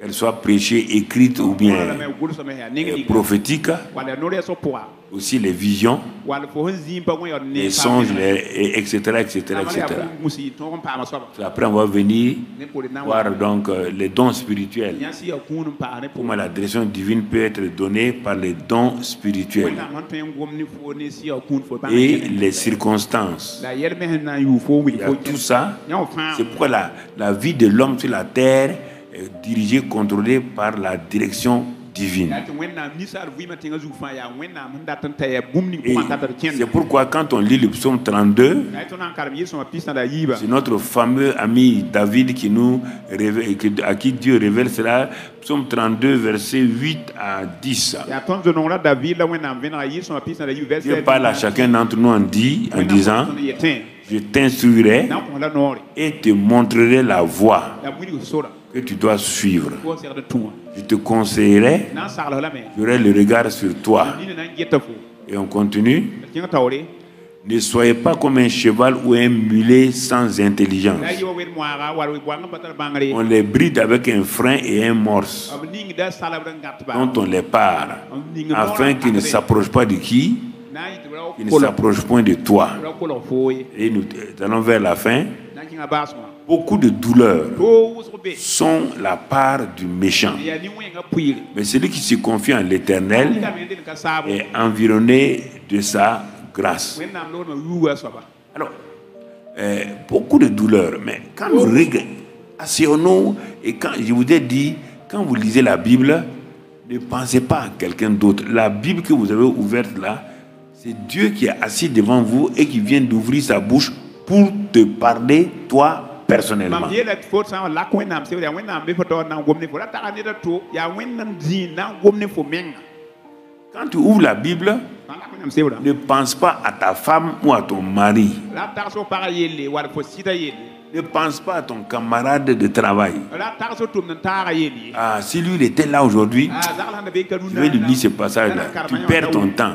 qu'elle soit prêchée, écrite ou bien prophétique. Aussi les visions, les songes, les, et cetera, et cetera, et cetera. Après, on va venir voir donc les dons spirituels. Comment la direction divine peut être donnée par les dons spirituels et les circonstances. Il y a tout ça, c'est pourquoi la, la vie de l'homme sur la terre est dirigée, contrôlée par la direction divine. C'est pourquoi quand on lit le psaume trente-deux, c'est notre fameux ami David qui nous révèle, à qui Dieu révèle cela, psaume trente-deux, versets huit à dix. Dieu parle à chacun d'entre nous en, dit, en disant, je t'instruirai et te montrerai la voie que tu dois suivre. Je te conseillerai, j'aurai le regard sur toi. Et on continue. Ne soyez pas comme un cheval ou un mulet sans intelligence. On les bride avec un frein et un morse dont on les part, afin qu'ils ne s'approchent pas de qui? Qu'ils ne s'approchent point de toi. Et nous allons vers la fin. Beaucoup de douleurs sont la part du méchant. Mais celui qui se confie en l'Éternel est environné de sa grâce. Alors, euh, beaucoup de douleurs, mais quand nous regardons, et quand je vous ai dit, quand vous lisez la Bible, ne pensez pas à quelqu'un d'autre. La Bible que vous avez ouverte là, c'est Dieu qui est assis devant vous et qui vient d'ouvrir sa bouche pour te parler, toi, personnellement. Quand tu ouvres la Bible, ne pense pas à ta femme ou à ton mari. Ne pense pas à ton camarade de travail. Ah, si lui il était là aujourd'hui, je vais lui lire ce passage-là. Tu perds ton temps.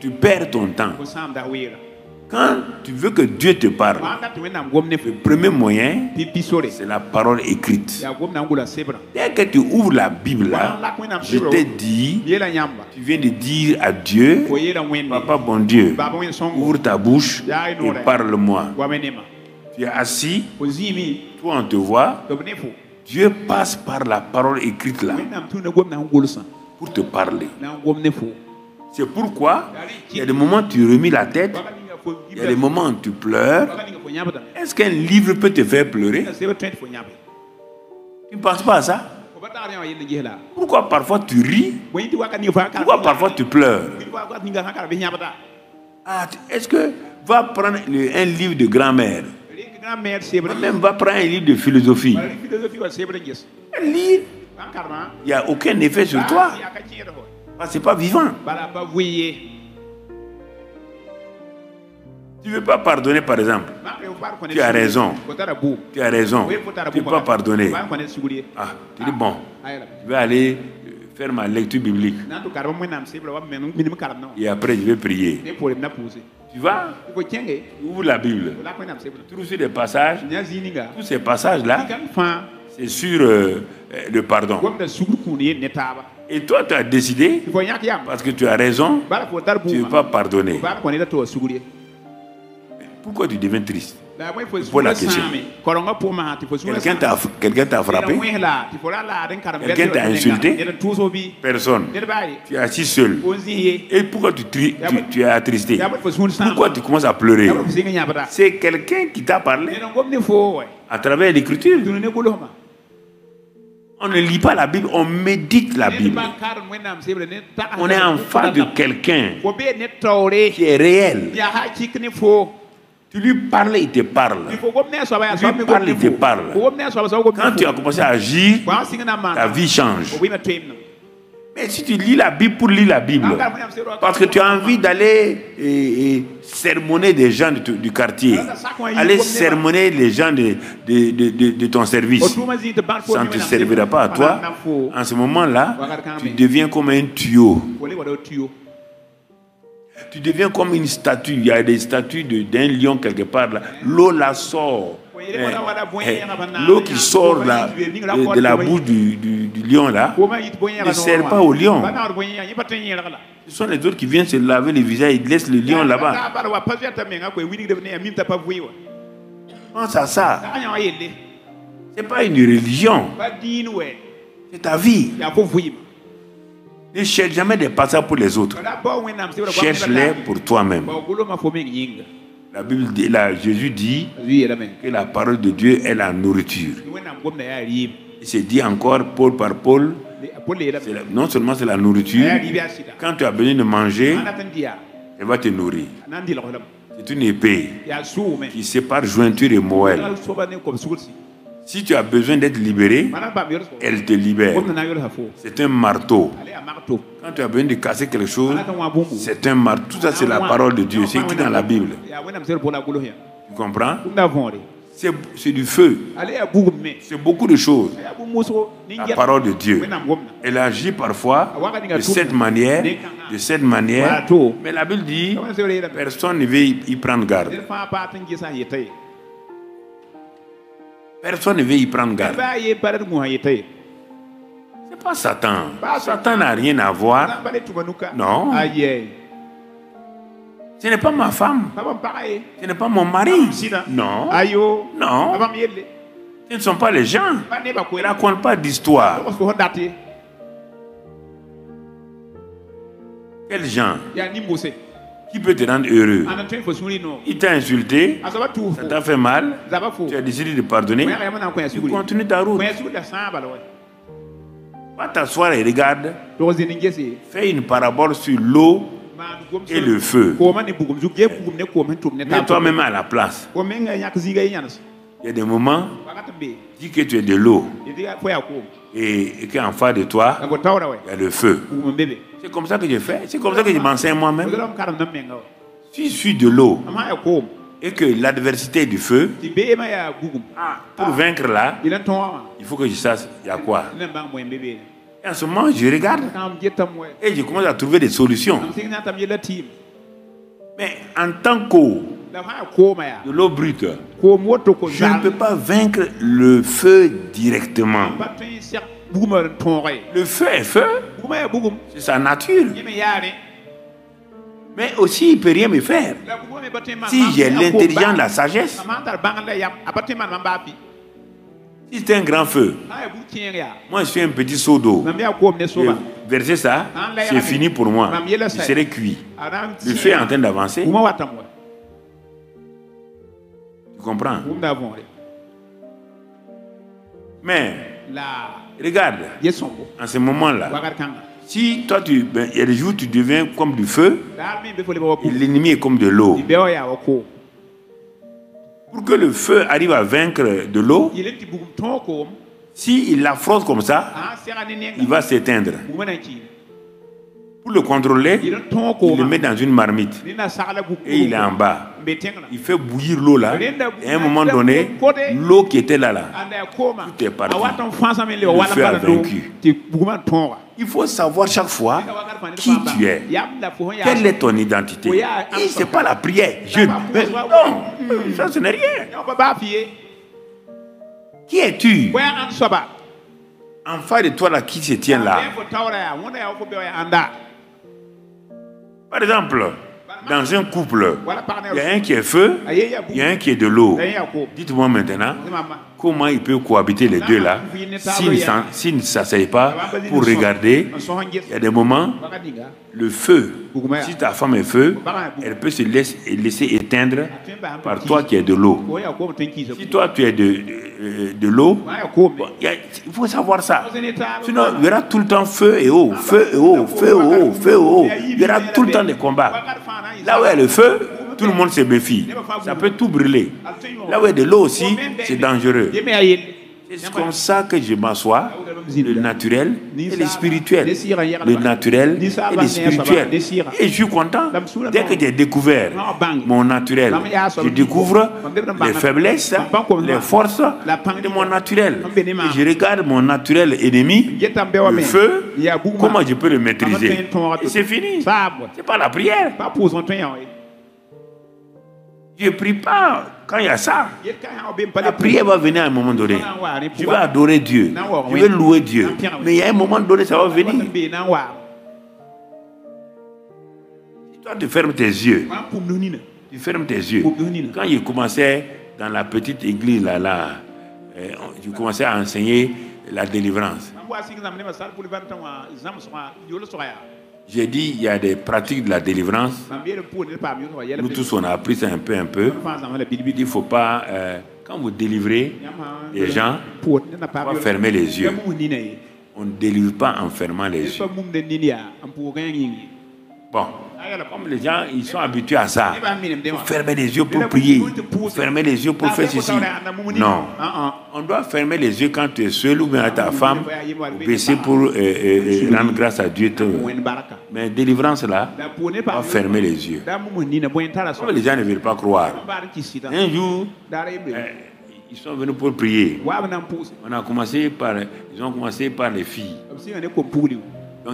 Tu perds ton temps. Quand tu veux que Dieu te parle, le premier moyen, c'est la parole écrite. Dès que tu ouvres la Bible, là, je t'ai dit, tu viens de dire à Dieu, Papa bon Dieu, ouvre ta bouche et parle-moi. Tu es assis, toi on te voit, Dieu passe par la parole écrite là, pour te parler. C'est pourquoi, il y a des moments où tu remis la tête, il y a des moments où tu pleures. Est-ce qu'un livre peut te faire pleurer? Tu ne penses pas à ça? Pourquoi parfois tu ris? Pourquoi parfois tu pleures? Ah, est-ce que va prendre un livre de grammaire. Même va prendre un livre de philosophie. Lire. Il n'y a aucun effet sur toi. Ce n'est pas vivant. Tu ne veux pas pardonner, par exemple. Tu as raison. Tu as raison. Tu ne peux pas pardonner. Ah, tu dis bon. Je vais aller faire ma lecture biblique. Et après, je vais prier. Tu vas, ouvre la Bible. Tu trouves des passages. Tous ces passages-là, c'est sur euh, le pardon. Et toi, tu as décidé, parce que tu as raison, tu ne veux pas pardonner. Pourquoi tu deviens triste? C'est pour la question. Quelqu'un t'a quelqu'un t'a frappé? Quelqu'un t'a insulté? Personne. Tu es assis seul. Et pourquoi tu, tu, tu es attristé? Pourquoi tu commences à pleurer? C'est quelqu'un qui t'a parlé à travers l'écriture. On ne lit pas la Bible, on médite la Bible. On est en face de quelqu'un qui est réel. Tu lui parles, il te parle. Tu lui parles, il te parle. Quand tu as commencé à agir, ta vie change. Mais si tu lis la Bible pour lire la Bible, parce que tu as envie d'aller et, et sermonner des gens de, du quartier, aller sermonner les gens de, de, de, de, de ton service, ça ne te servira pas à toi. En ce moment-là, tu deviens comme un tuyau. Tu deviens comme une statue. Il y a des statues d'un lion quelque part. L'eau la sort. L'eau qui sort là, de, de la bouche du, du, du lion là, ne sert pas au lion. Ce sont les autres qui viennent se laver le visage et laissent le lion là-bas. Pense à ça. Ce n'est pas une religion. C'est ta vie. Ne cherche jamais des passages pour les autres. Cherche-les pour toi-même. La Bible dit, là, Jésus dit que la parole de Dieu est la nourriture. Il se dit encore, Paul par Paul, la, non seulement c'est la nourriture, quand tu as besoin de manger, elle va te nourrir. C'est une épée qui sépare jointure et moelle. Si tu as besoin d'être libéré, elle te libère. C'est un marteau. Quand tu as besoin de casser quelque chose, c'est un marteau. Tout ça, c'est la parole de Dieu. C'est écrit dans la Bible. Tu comprends? C'est du feu. C'est beaucoup de choses. La parole de Dieu. Elle agit parfois de cette manière, de cette manière. Mais la Bible dit, personne ne veut y prendre garde. Personne ne veut y prendre garde. C'est pas Satan. Satan n'a rien à voir. Non. Ce n'est pas ma femme. Ce n'est pas mon mari. Non. Non. Ce ne sont pas les gens. Ils ne racontent pas d'histoire. Quels gens? Qui peut te rendre heureux? Il t'a insulté, ça t'a fait mal, tu as décidé de pardonner, tu continues ta route. Va t'asseoir et regarde. Fais une parabole sur l'eau et le feu. Mets toi-même à la place. Il y a des moments, dis que tu es de l'eau et qu'en face de toi, il y a le feu. C'est comme ça que je fais, c'est comme ça que je m'enseigne moi-même. Si je suis de l'eau et que l'adversité est du feu, pour vaincre là, il faut que je sache il y a quoi. Et en ce moment, je regarde et je commence à trouver des solutions. Mais en tant qu'eau, de l'eau brute, je ne peux pas vaincre le feu directement. Le feu est feu, c'est sa nature. Mais aussi, il ne peut rien me faire. Si j'ai l'intelligence, la sagesse, si c'est un grand feu, moi je suis un petit seau d'eau. Verser ça, c'est fini pour moi. Je serai cuit. Le feu est en train d'avancer. Tu comprends? Mais, regarde, en ce moment-là, Si toi, tu, ben, il y a des jours où tu deviens comme du feu, l'ennemi est comme de l'eau. Pour que le feu arrive à vaincre de l'eau, s'il l'affronte comme ça, il va s'éteindre. Pour le contrôler, il le met dans une marmite et il est en bas. Il fait bouillir l'eau là. Et à un moment donné, l'eau qui était là, là, tout est parti. Le feu a vaincu. Il faut savoir chaque fois qui tu es. Quelle est ton identité? Ce n'est pas la prière. Je... Non, ça ce n'est rien. Qui es-tu? En face de toi là, qui se tient là? Par exemple, dans un couple, il y a un qui est feu, il y a un qui est de l'eau. Dites-moi maintenant, comment ils peuvent cohabiter les deux là, s'ils ne s'asseyent pas pour regarder? Il y a des moments, le feu, si ta femme est feu, elle peut se laisser, laisser éteindre par toi qui es de l'eau. Si toi tu es de, de, de l'eau, il faut savoir ça. Sinon, il y aura tout le temps feu et eau, feu et eau, feu et eau, feu et eau. Il y aura tout le temps des combats. Là où est le feu, tout le monde se méfie. Ça peut tout brûler. Là où est de l'eau aussi, c'est dangereux. C'est comme ça que je m'assois, le naturel et le spirituel. Le naturel et le spirituel. Et je suis content. Dès que j'ai découvert mon naturel, je découvre les faiblesses, les forces de mon naturel. Et je regarde mon naturel ennemi, le feu, comment je peux le maîtriser. Et c'est fini. Ce n'est pas la prière. Je ne prie pas quand il y a ça. La prière va venir à un moment donné. Je vais adorer Dieu. Je vais louer Dieu. Mais il y a un moment donné, ça va venir. Si toi, tu fermes tes yeux. Tu fermes tes yeux. Quand je commençais dans la petite église, là, là, je commençais à enseigner la délivrance. J'ai dit, il y a des pratiques de la délivrance. Nous tous, on a appris ça un peu, un peu. Il ne faut pas, euh, quand vous délivrez les gens, il ne faut pas fermer les yeux. On ne délivre pas en fermant les yeux. Bon, comme les gens, ils sont habitués à ça. Fermer les yeux pour prier. Fermer les yeux pour faire ceci. Non. On doit fermer les yeux quand tu es seul ou bien à ta femme, baisser pour euh, euh, rendre grâce à Dieu. Mais délivrance là, on va fermer les yeux. Comme les gens ne veulent pas croire. Un jour, euh, ils sont venus pour prier. On a commencé par, ils ont commencé par les filles. Donc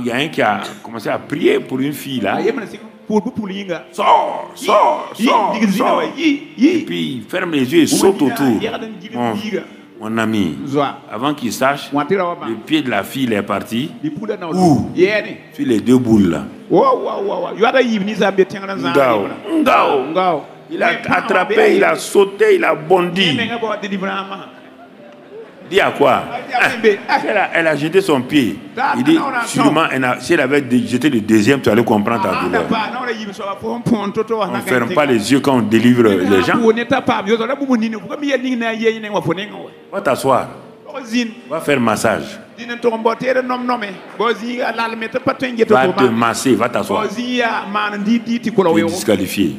il y a un qui a commencé à prier pour une fille là. Sors, sors, sors, sors. Et puis il ferme les yeux et saute autour. Mon, mon ami, avant qu'il sache, le pied de la fille est parti. Où? Sur les deux boules là. Ngao, ngao. Il a attrapé, il a sauté, il a bondi. Dit à quoi? Elle a, elle a jeté son pied. Il dit, sûrement, elle a, si elle avait jeté le deuxième, tu allais comprendre ta douleur. On ne ferme pas les yeux quand on délivre les gens. Va t'asseoir. Va faire massage. Va te masser, va t'asseoir. Tu es disqualifié.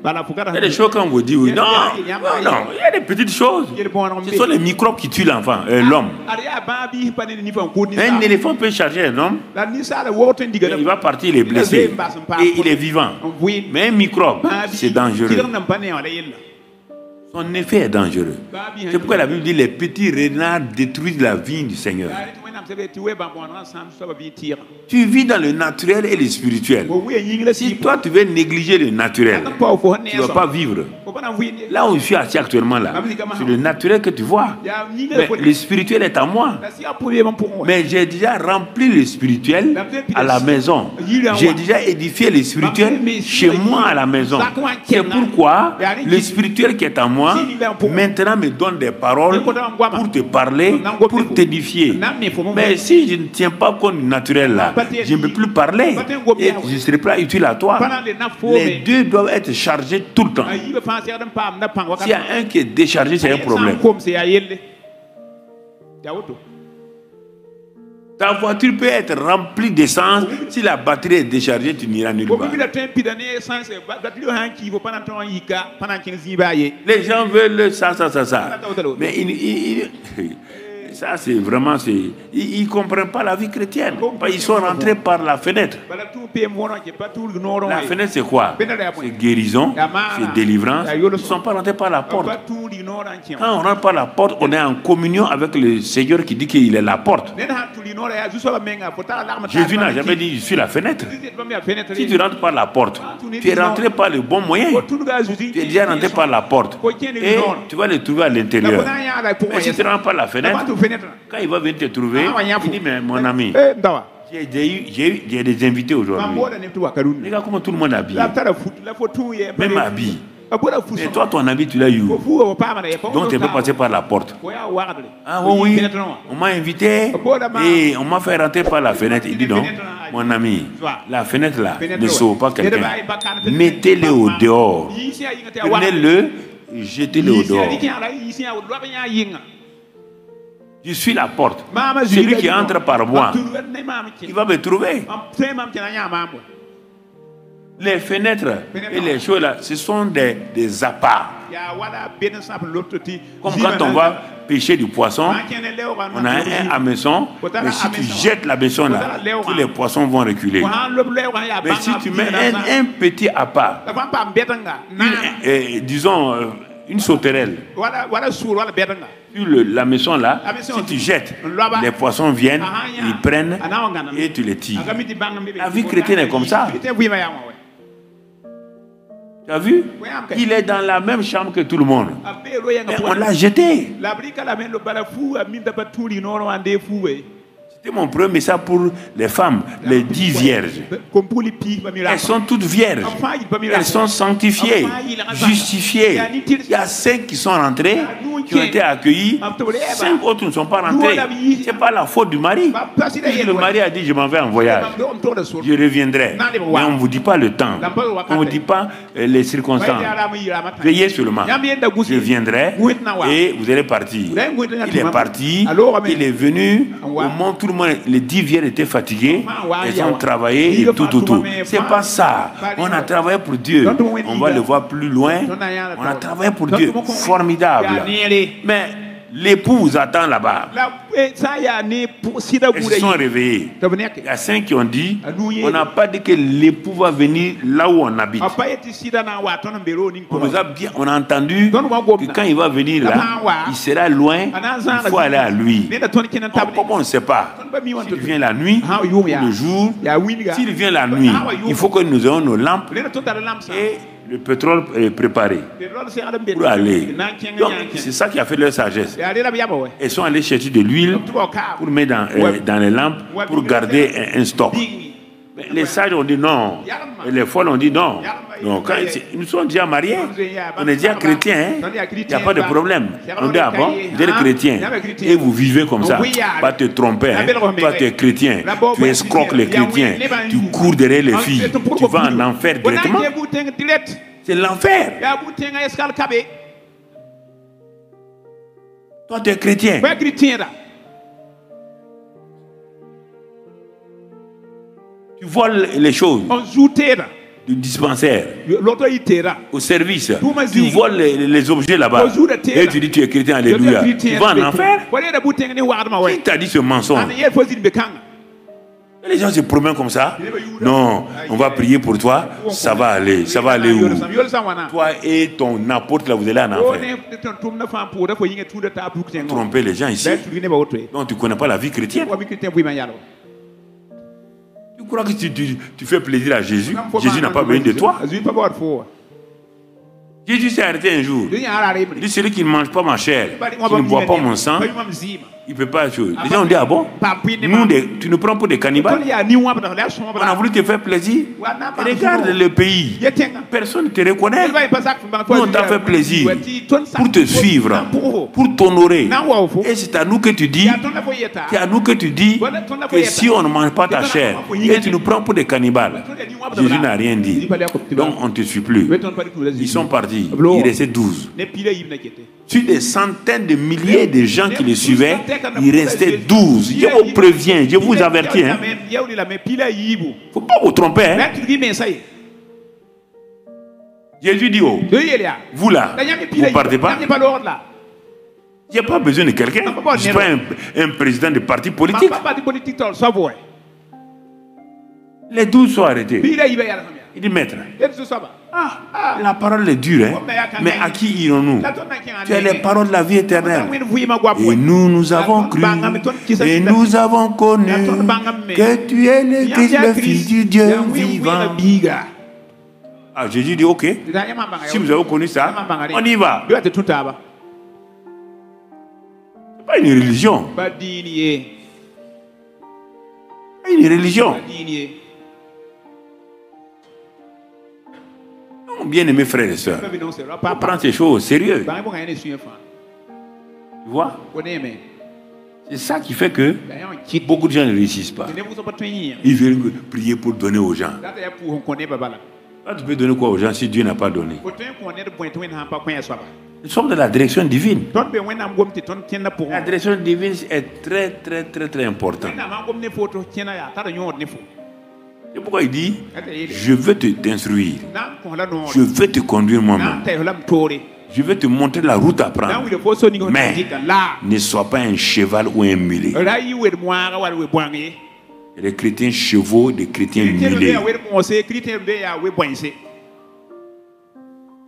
Il y a des choses qu'on vous dit, oui. Non, non, il y a des petites choses. Ce sont les microbes qui tuent l'enfant, euh, l'homme. Un éléphant peut charger un homme, il va partir, il est blessé, et il est vivant. Mais un microbe, c'est dangereux. Son effet est dangereux. C'est pourquoi la Bible dit, les petits renards détruisent la vigne du Seigneur. Tu vis dans le naturel et le spirituel. Si toi tu veux négliger le naturel, tu ne vas pas vivre. Là où je suis assis actuellement là, c'est le naturel que tu vois. Mais le spirituel est à moi. Mais j'ai déjà rempli le spirituel à la maison. J'ai déjà édifié le spirituel chez moi à la maison. C'est pourquoi le spirituel qui est à moi maintenant me donne des paroles pour te parler, pour t'édifier. Mais si je ne tiens pas compte du naturel là, je ne peux plus parler et je ne serai pas utile à toi. Les deux doivent être chargés tout le temps. S'il y a un qui est déchargé, c'est un problème. Ta voiture peut être remplie d'essence. Si la batterie est déchargée, tu n'iras nulle part. Les gens veulent ça, ça, ça, ça. Mais ils, ils, ils, ça, c'est vraiment... Ils ne comprennent pas la vie chrétienne. Ils sont rentrés par la fenêtre. La fenêtre, c'est quoi? C'est guérison, c'est délivrance. Ils ne sont pas rentrés par la porte. Quand on rentre par la porte, on est en communion avec le Seigneur qui dit qu'il est la porte. Jésus n'a jamais dit je suis la fenêtre. Si tu rentres par la porte, tu es rentré par le bon moyen. Tu es déjà rentré par la porte. Et tu vas le trouver à l'intérieur. Mais si tu rentres par la fenêtre, quand il va venir te trouver, il dit mais mon ami, j'ai des invités aujourd'hui. Regarde comment tout le monde habille. Même habille. Et toi, ton habit, tu l'as eu. Donc, tu ne peux pas passer par la porte. Ah oui, oui. On m'a invité et on m'a fait rentrer par la fenêtre. Il dit donc, mon ami, la fenêtre là ne sauve pas quelqu'un. Mettez-le au dehors. Prenez-le, jetez-le au dehors. Je suis la porte. Celui qui entre par moi, il va me trouver. Les fenêtres et les choses là, ce sont des, des appâts. Comme quand on va pêcher du poisson, on a un hameçon, mais si tu jettes l'hameçon là, tous les poissons vont reculer. Mais si tu mets un, un petit appât, une, euh, disons une sauterelle, sur l'hameçon là, si tu jettes, les poissons viennent, ils prennent et tu les tires. La vie chrétienne est comme ça. Tu as vu? Il est dans la même chambre que tout le monde. Et on l'a jeté. C'était mon premier message pour les femmes, les dix vierges. Elles sont toutes vierges. Elles sont sanctifiées, justifiées. Il y a cinq qui sont rentrées, qui ont été accueillies. Cinq autres ne sont pas rentrées. Ce n'est pas la faute du mari. Le mari a dit, je m'en vais en voyage. Je reviendrai. Mais on ne vous dit pas le temps. On ne vous dit pas les circonstances. Veillez seulement. Je viendrai et vous allez partir. Il est parti. Il est venu. Au moment tout le monde, les dix vierges étaient fatigués. Elles ont travaillé et tout, tout, tout. C'est pas ça. On a travaillé pour Dieu. On va le voir plus loin. On a travaillé pour Dieu. Formidable. Mais l'épouse attend là-bas. Elles se sont réveillées. Il y a cinq qui ont dit, on n'a pas dit que l'époux va venir là où on habite. On nous a bien, on a entendu que quand il va venir là, il sera loin, il faut aller à lui. Comment on ne sait pas? S'il vient la nuit, ou le jour, s'il vient la nuit, il faut que nous ayons nos lampes et le pétrole est préparé pour aller. Donc, c'est ça qui a fait leur sagesse. Ils sont allés chercher de l'huile pour mettre dans, euh, dans les lampes pour garder un, un stock. Mais les sages ont dit non. Et les folles ont dit non. Donc, quand ils, nous sommes déjà mariés. On est déjà chrétiens. Hein? Il n'y a pas de problème. On dit ah bon, vous êtes chrétien. Et vous vivez comme ça. Pas te tromper. Hein? Toi, tu es chrétien. Tu escroques les chrétiens. Tu cours derrière les filles. Tu vas en enfer directement. C'est l'enfer. Toi, tu es chrétien. Tu voles les choses du dispensaire au service. Tu voles les, les objets là-bas. Et tu dis tu es chrétien, alléluia. Tu vas en enfer. Qui t'a dit ce mensonge? Les gens se promènent comme ça. Non, on va prier pour toi. Ça va aller. Ça va aller où? Toi et ton apôtre, là, vous allez en enfer. Tromper les gens ici. Donc, tu ne connais pas la vie chrétienne. Tu crois que tu, tu, tu fais plaisir à Jésus? Jésus n'a pas besoin de toi. Jésus s'est arrêté un jour. Il dit, celui qui ne mange pas ma chair, qui ne boit pas mon sang, il ne peut pas chose. Les gens ont dit, ah bon? Nous, tu nous prends pour des cannibales? On a voulu te faire plaisir. Regarde le pays. Personne ne te reconnaît. Nous, on t'a fait plaisir pour te suivre, pour t'honorer. Et c'est à nous que tu dis, c'est à nous que tu dis que si on ne mange pas ta chair, et tu nous prends pour des cannibales. Jésus n'a rien dit. Donc, on ne te suit plus. Ils sont partis. Il restait douze. Sur des centaines de milliers de gens qui les suivaient, Il restait douze. Je vous préviens, je vous avertis. Hein. Il ne faut pas vous tromper. Hein. Jésus dit, oh, vous là, vous ne partez pas. Il n'y a pas besoin de quelqu'un. Je ne suis pas un, un président de parti politique. Les douze sont arrêtés. Il dit, maître, ah, ah, la parole est dure, hein? Mais à qui irons-nous? Tu as les paroles de la vie éternelle. Et nous, nous avons cru, et nous avons connu que tu es le Christ, le Fils du Dieu vivant. Ah, Jésus dit, ok, si vous avez connu ça, on y va. Ce n'est pas une religion. Une religion. Bien-aimés frères et sœurs, on prend ces choses au sérieux. Tu vois? C'est ça qui fait que beaucoup de gens ne réussissent pas. Ils veulent prier pour donner aux gens. Là, tu peux donner quoi aux gens si Dieu n'a pas donné? Nous sommes dans la direction divine. La direction divine est très, très, très, très importante. C'est pourquoi il dit, je veux t'instruire, je veux te conduire moi-même, je veux te montrer la route à prendre, mais ne sois pas un cheval ou un mulet. Les chrétiens chevaux, les chrétiens mulets.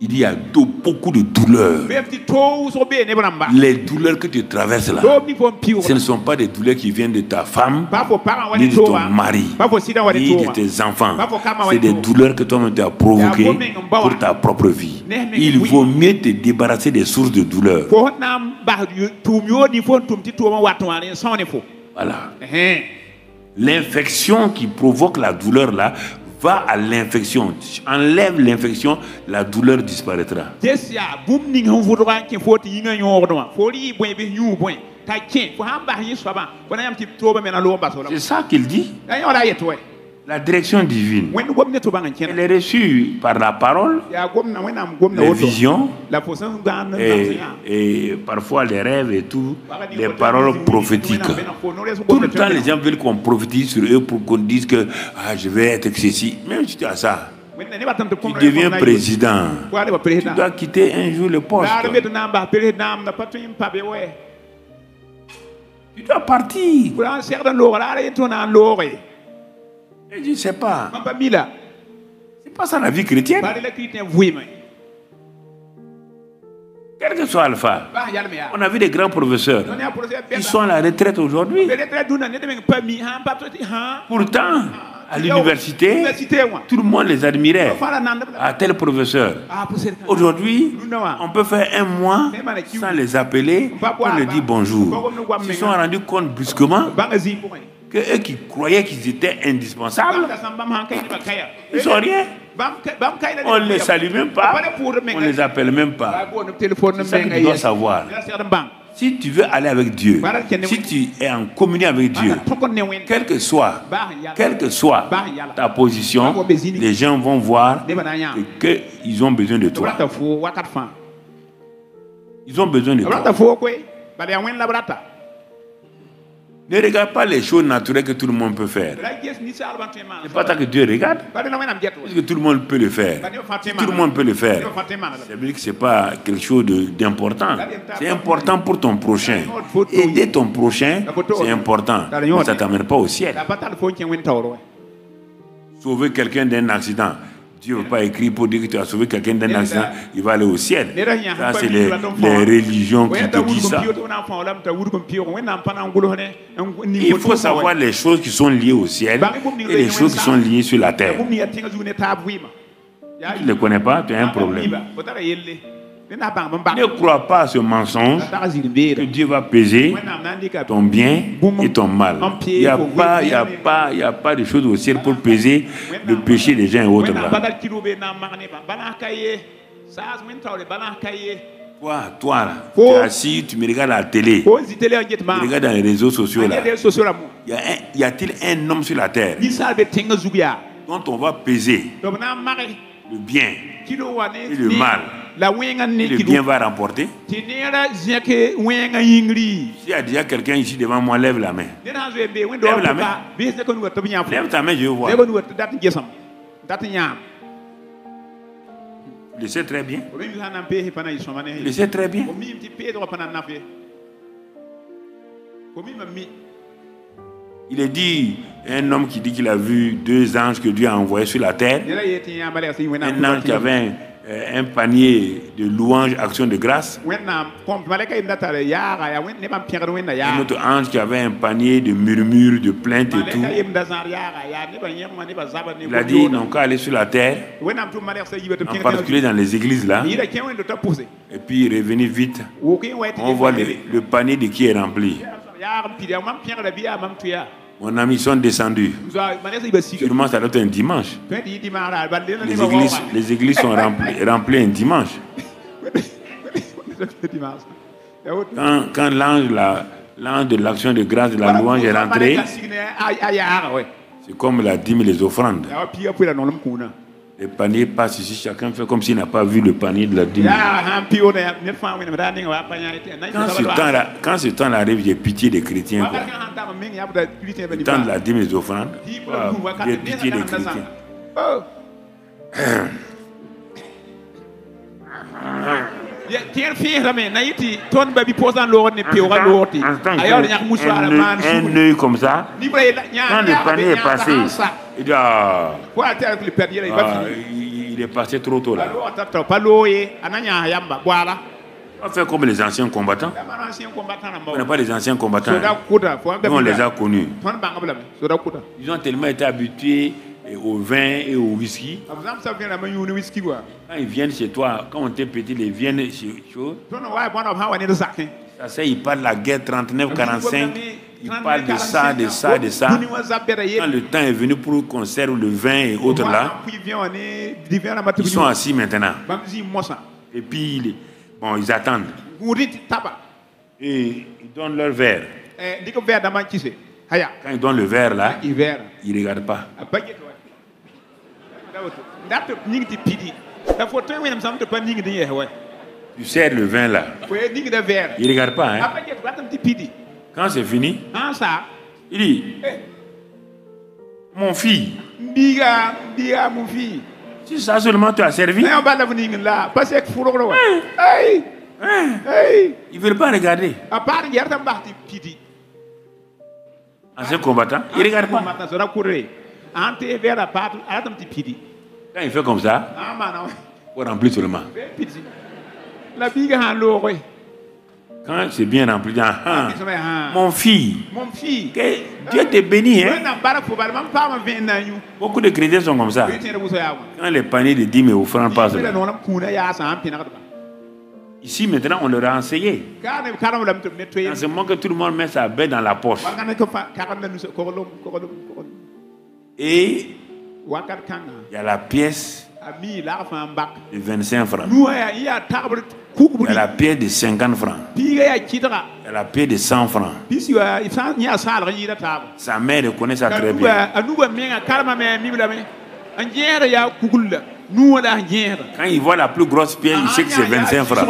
Il y a de, beaucoup de douleurs. Les douleurs que tu traverses là, ce ne sont pas des douleurs qui viennent de ta femme, ni de ton mari, ni de tes enfants. C'est des douleurs que toi-même tu as provoquées pour ta propre vie. Il vaut mieux te débarrasser des sources de douleurs. Voilà. L'infection qui provoque la douleur là, va à l'infection, enlève l'infection, la douleur disparaîtra. C'est ça qu'il dit. La direction divine, elle est reçue par la parole, les visions, et, et parfois les rêves et tout, les paroles prophétiques. Tout le temps, les gens veulent qu'on prophétise sur eux pour qu'on dise que ah, je vais être ceci. Même si tu as ça, tu deviens président, tu dois quitter un jour le poste. Tu dois partir. Et je ne sais pas. C'est pas ça la vie chrétienne. Quel que soit Alpha, on a vu des grands professeurs. Ils sont à la retraite aujourd'hui. Pourtant, à l'université, tout le monde les admirait. À tel professeur. Aujourd'hui, on peut faire un mois sans les appeler. On leur dit bonjour. Ils se sont rendus compte brusquement que eux qui croyaient qu'ils étaient indispensables, ils ne sont rien. On ne les salue même pas, on ne les appelle même pas. C'est ça que tu dois savoir. Si tu veux aller avec Dieu, si tu es en communion avec Dieu, quelle que soit, quelle que soit ta position, les gens vont voir qu'ils ont besoin de toi. Ils ont besoin de toi. Ne regarde pas les choses naturelles que tout le monde peut faire. C'est pas ça que Dieu regarde. Parce que tout le monde peut le faire. Si tout le monde peut le faire, ça veut dire que ce n'est pas quelque chose d'important. C'est important pour ton prochain. Aider ton prochain, c'est important. Mais ça ne t'amène pas au ciel. Sauver quelqu'un d'un accident. Dieu ne veut pas écrire pour dire que tu as sauvé quelqu'un d'un accident, il va aller au ciel. Ça, c'est les, les religions qui te disent ça. Il faut savoir les choses qui sont liées au ciel et les choses qui sont liées sur la terre. Tu ne les connais pas, tu as un problème. Ne crois pas à ce mensonge que Dieu va peser ton bien et ton mal. Il n'y a pas, il n'y a pas, il n'y a pas de choses au ciel pour peser le péché des gens et autres. Toi, toi, là, tu es assis, tu me regardes à la télé, tu me regardes dans les réseaux sociaux là. Y a-t-il un homme sur la terre dont on va peser le bien et le mal. Et le bien va remporter. S'il y a déjà quelqu'un ici devant moi, lève la main. Lève la main. Lève ta main, je veux voir. Je le sais très bien. Je le sais très bien. Il est dit, un homme qui dit qu'il a vu deux anges que Dieu a envoyés sur la terre. Un ange qui avait un, un panier de louanges, actions de grâce. Un autre ange qui avait un panier de murmures, de plaintes et tout. Il a dit, non, qu'à aller sur la terre, en particulier dans les églises là, et puis revenez vite. On voit le, le panier de qui est rempli. Mon ami, ils sont descendus. Sûrement, ça doit être un dimanche. Les églises, les églises sont remplies, remplies un dimanche. Quand, quand l'ange la, l'ange de l'action de grâce de la louange est rentré, c'est comme la dîme et les offrandes. Les paniers passent ici, chacun fait comme s'il n'a pas vu le panier de la dîme. Quand ce temps-là quand ce temps-là arrive, j'ai pitié des chrétiens. Quoi. Le temps de la dîme et des offrandes, j'ai pitié des chrétiens. Un, un œil comme ça, quand le panier est passé, il dit, ah, ah, il est passé trop tôt là. On fait comme les anciens combattants. On n'a pas les anciens combattants. Hein. On les a connus. Ils ont tellement été habitués au vin et au whisky. Quand ils viennent chez toi, quand on était petit, ils viennent chez toi. Ça, c'est, ils parlent de la guerre trente-neuf quarante-cinq. Ils parlent de ça, de ça, de ça. Quand le temps est venu pour conserver le vin et autres là, ils sont assis maintenant. Et puis, bon, ils attendent. Et ils donnent leur verre. Quand ils donnent le verre là, ils ne regardent pas. Tu sers le vin là. Il ne regarde pas. Hein? Quand c'est fini, il dit, mon fils, si ça seulement tu as servi, hey, hey. Ils ne veulent pas regarder. Ancien combattant, il ne regarde pas. Quand il fait comme ça, on remplit seulement. Quand c'est bien rempli, dans, hein, mon fils, que Dieu te bénit. Hein. Beaucoup de chrétiens sont comme ça. Quand les paniers de dîmes et offrandes passent, ici maintenant, on leur a enseigné. Dans ce moment que tout le monde met sa baie dans la poche. Et il y a la pièce de vingt-cinq francs. Il y a la pièce de cinquante francs. Il y a la pièce de cent francs. Sa mère reconnaît ça très bien. Quand il voit la plus grosse pièce, il sait que c'est vingt-cinq francs.